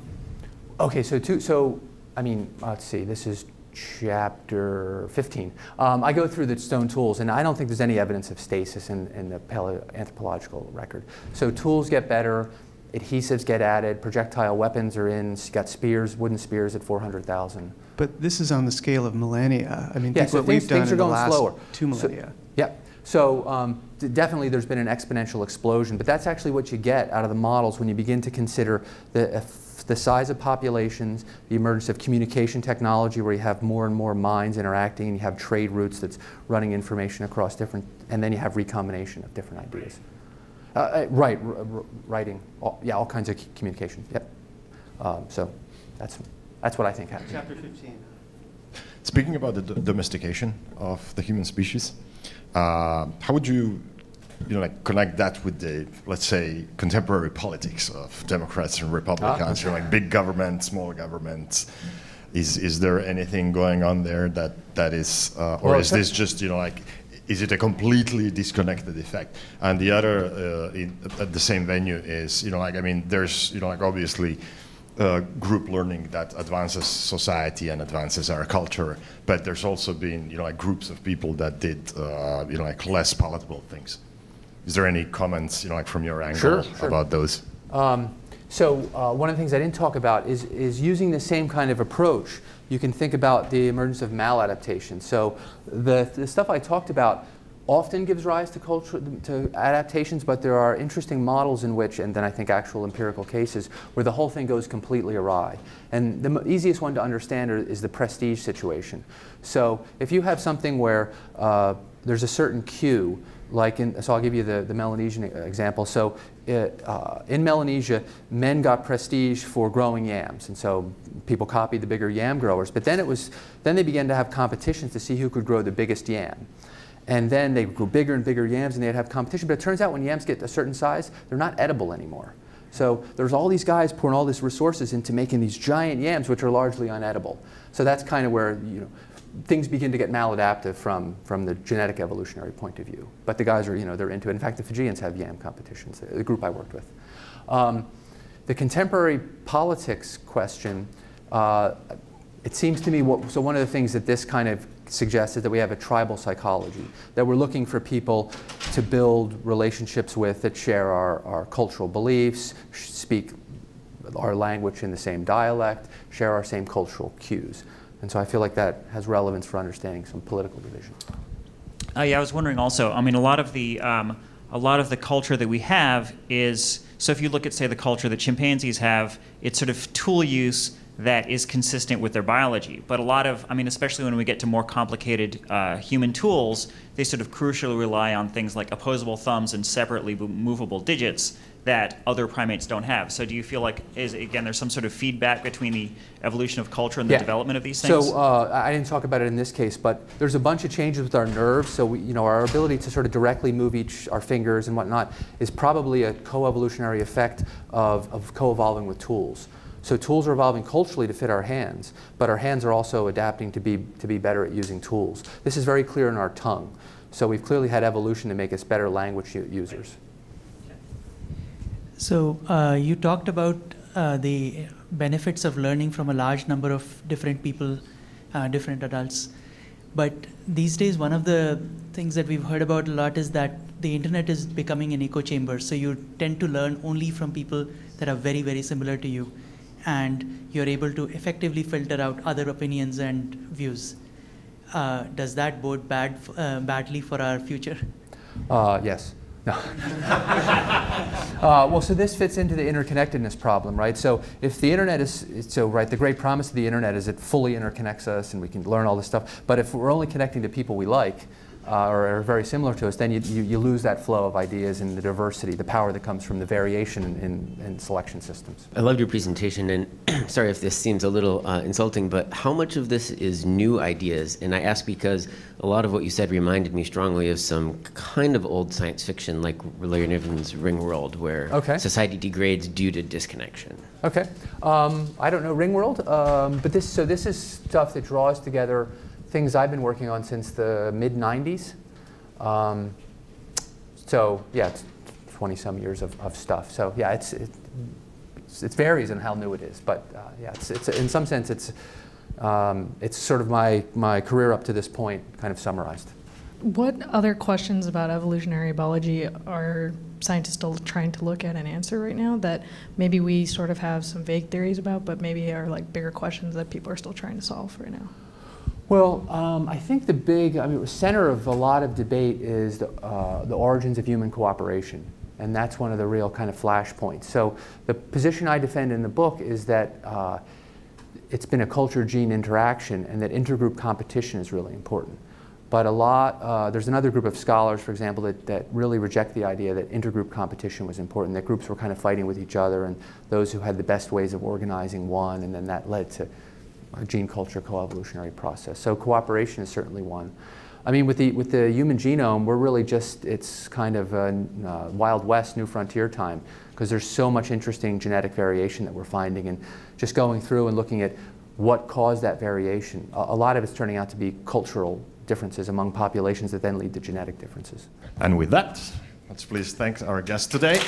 Okay, so I mean, let's see. This is chapter 15. I go through the stone tools, and I don't think there's any evidence of stasis in the paleoanthropological record. So tools get better, adhesives get added, projectile weapons are in. You got spears, wooden spears at 400,000. But this is on the scale of millennia. I mean, yeah, so things are going slower. 2 millennia. Yeah. So definitely there's been an exponential explosion, but that's actually what you get out of the models when you begin to consider the size of populations, the emergence of communication technology where you have more and more minds interacting, and you have trade routes that's running information across different, and then you have recombination of different ideas. Writing, all kinds of communication, yep. So that's what I think happened. Chapter 15. Speaking about the domestication of the human species, How would you, like connect that with the, let's say, contemporary politics of Democrats and Republicans, like big government, small government? Is there anything going on there that is, or well, is this just, is it a completely disconnected effect? And the other, at the same venue is, there's, obviously, group learning that advances society and advances our culture, but there's also been, groups of people that did, less palatable things. Is there any comments, from your angle about those? So one of the things I didn't talk about is using the same kind of approach. You can think about the emergence of maladaptation. So the stuff I talked about often gives rise to adaptations, but there are interesting models in which, and then I think actual empirical cases, where the whole thing goes completely awry. And the easiest one to understand is the prestige situation. So if you have something where there's a certain cue, so I'll give you the Melanesian example. So in Melanesia, men got prestige for growing yams, and so people copied the bigger yam growers. But then they began to have competitions to see who could grow the biggest yam. And then they grew bigger and bigger yams, and they'd have competition. But it turns out when yams get a certain size, they're not edible anymore. So there's all these guys pouring all these resources into making these giant yams, which are largely unedible. So that's kind of where things begin to get maladaptive from the genetic evolutionary point of view. But the guys are, they're into it. In fact, the Fijians have yam competitions, the group I worked with. The contemporary politics question, it seems to me, so one of the things that this kind of suggested that we have a tribal psychology, that we're looking for people to build relationships with that share our cultural beliefs, speak our language in the same dialect, share our same cultural cues. And so I feel like that has relevance for understanding some political division. Yeah, I was wondering also, a lot of the culture that we have is, so if you look at, say, the culture that chimpanzees have, it's sort of tool use that is consistent with their biology. But a lot of, especially when we get to more complicated human tools, they sort of crucially rely on things like opposable thumbs and separately movable digits that other primates don't have. So do you feel like, again, there's some sort of feedback between the evolution of culture and the development of these things? So I didn't talk about it in this case, but there's a bunch of changes with our nerves. So we, our ability to sort of directly move our fingers and whatnot is probably a co-evolutionary effect of co-evolving with tools. So tools are evolving culturally to fit our hands, but our hands are also adapting to be better at using tools. This is very clear in our tongue. So we've clearly had evolution to make us better language users. So you talked about the benefits of learning from a large number of different people, different adults. But these days, one of the things that we've heard about a lot is that the internet is becoming an echo chamber. So you tend to learn only from people that are very, very similar to you, and you're able to effectively filter out other opinions and views. Does that bode badly for our future? Yes. No. Well, so this fits into the interconnectedness problem, right? So if the internet the great promise of the internet is it fully interconnects us and we can learn all this stuff. But if we're only connecting to people we like, or are very similar to us, then you lose that flow of ideas and the diversity, the power that comes from the variation in selection systems. I loved your presentation, and sorry if this seems a little insulting, but how much of this is new ideas? And I ask because a lot of what you said reminded me strongly of some kind of old science fiction, like Leonid's Ringworld, where society degrades due to disconnection. Okay. I don't know Ringworld, but this is stuff that draws together things I've been working on since the mid-90s. So yeah, it's 20-some years of stuff. So yeah, it varies in how new it is. But yeah, it's in some sense, it's sort of my career up to this point kind of summarized. What other questions about evolutionary biology are scientists still trying to look at and answer right now that maybe we sort of have some vague theories about, but maybe are like bigger questions that people are still trying to solve right now? Well, I think the center of a lot of debate is the origins of human cooperation. And that's one of the real kind of flashpoints. So the position I defend in the book is that it's been a culture-gene interaction and that intergroup competition is really important. But there's another group of scholars, for example, that really reject the idea that intergroup competition was important, that groups were kind of fighting with each other and those who had the best ways of organizing won, and then that led to a gene culture coevolutionary process. So cooperation is certainly one. I mean, with the human genome, we're really just, it's kind of Wild West, New Frontier time, because there's so much interesting genetic variation that we're finding, and just going through and looking at what caused that variation. A lot of it's turning out to be cultural differences among populations that then lead to genetic differences. And with that, let's please thank our guest today.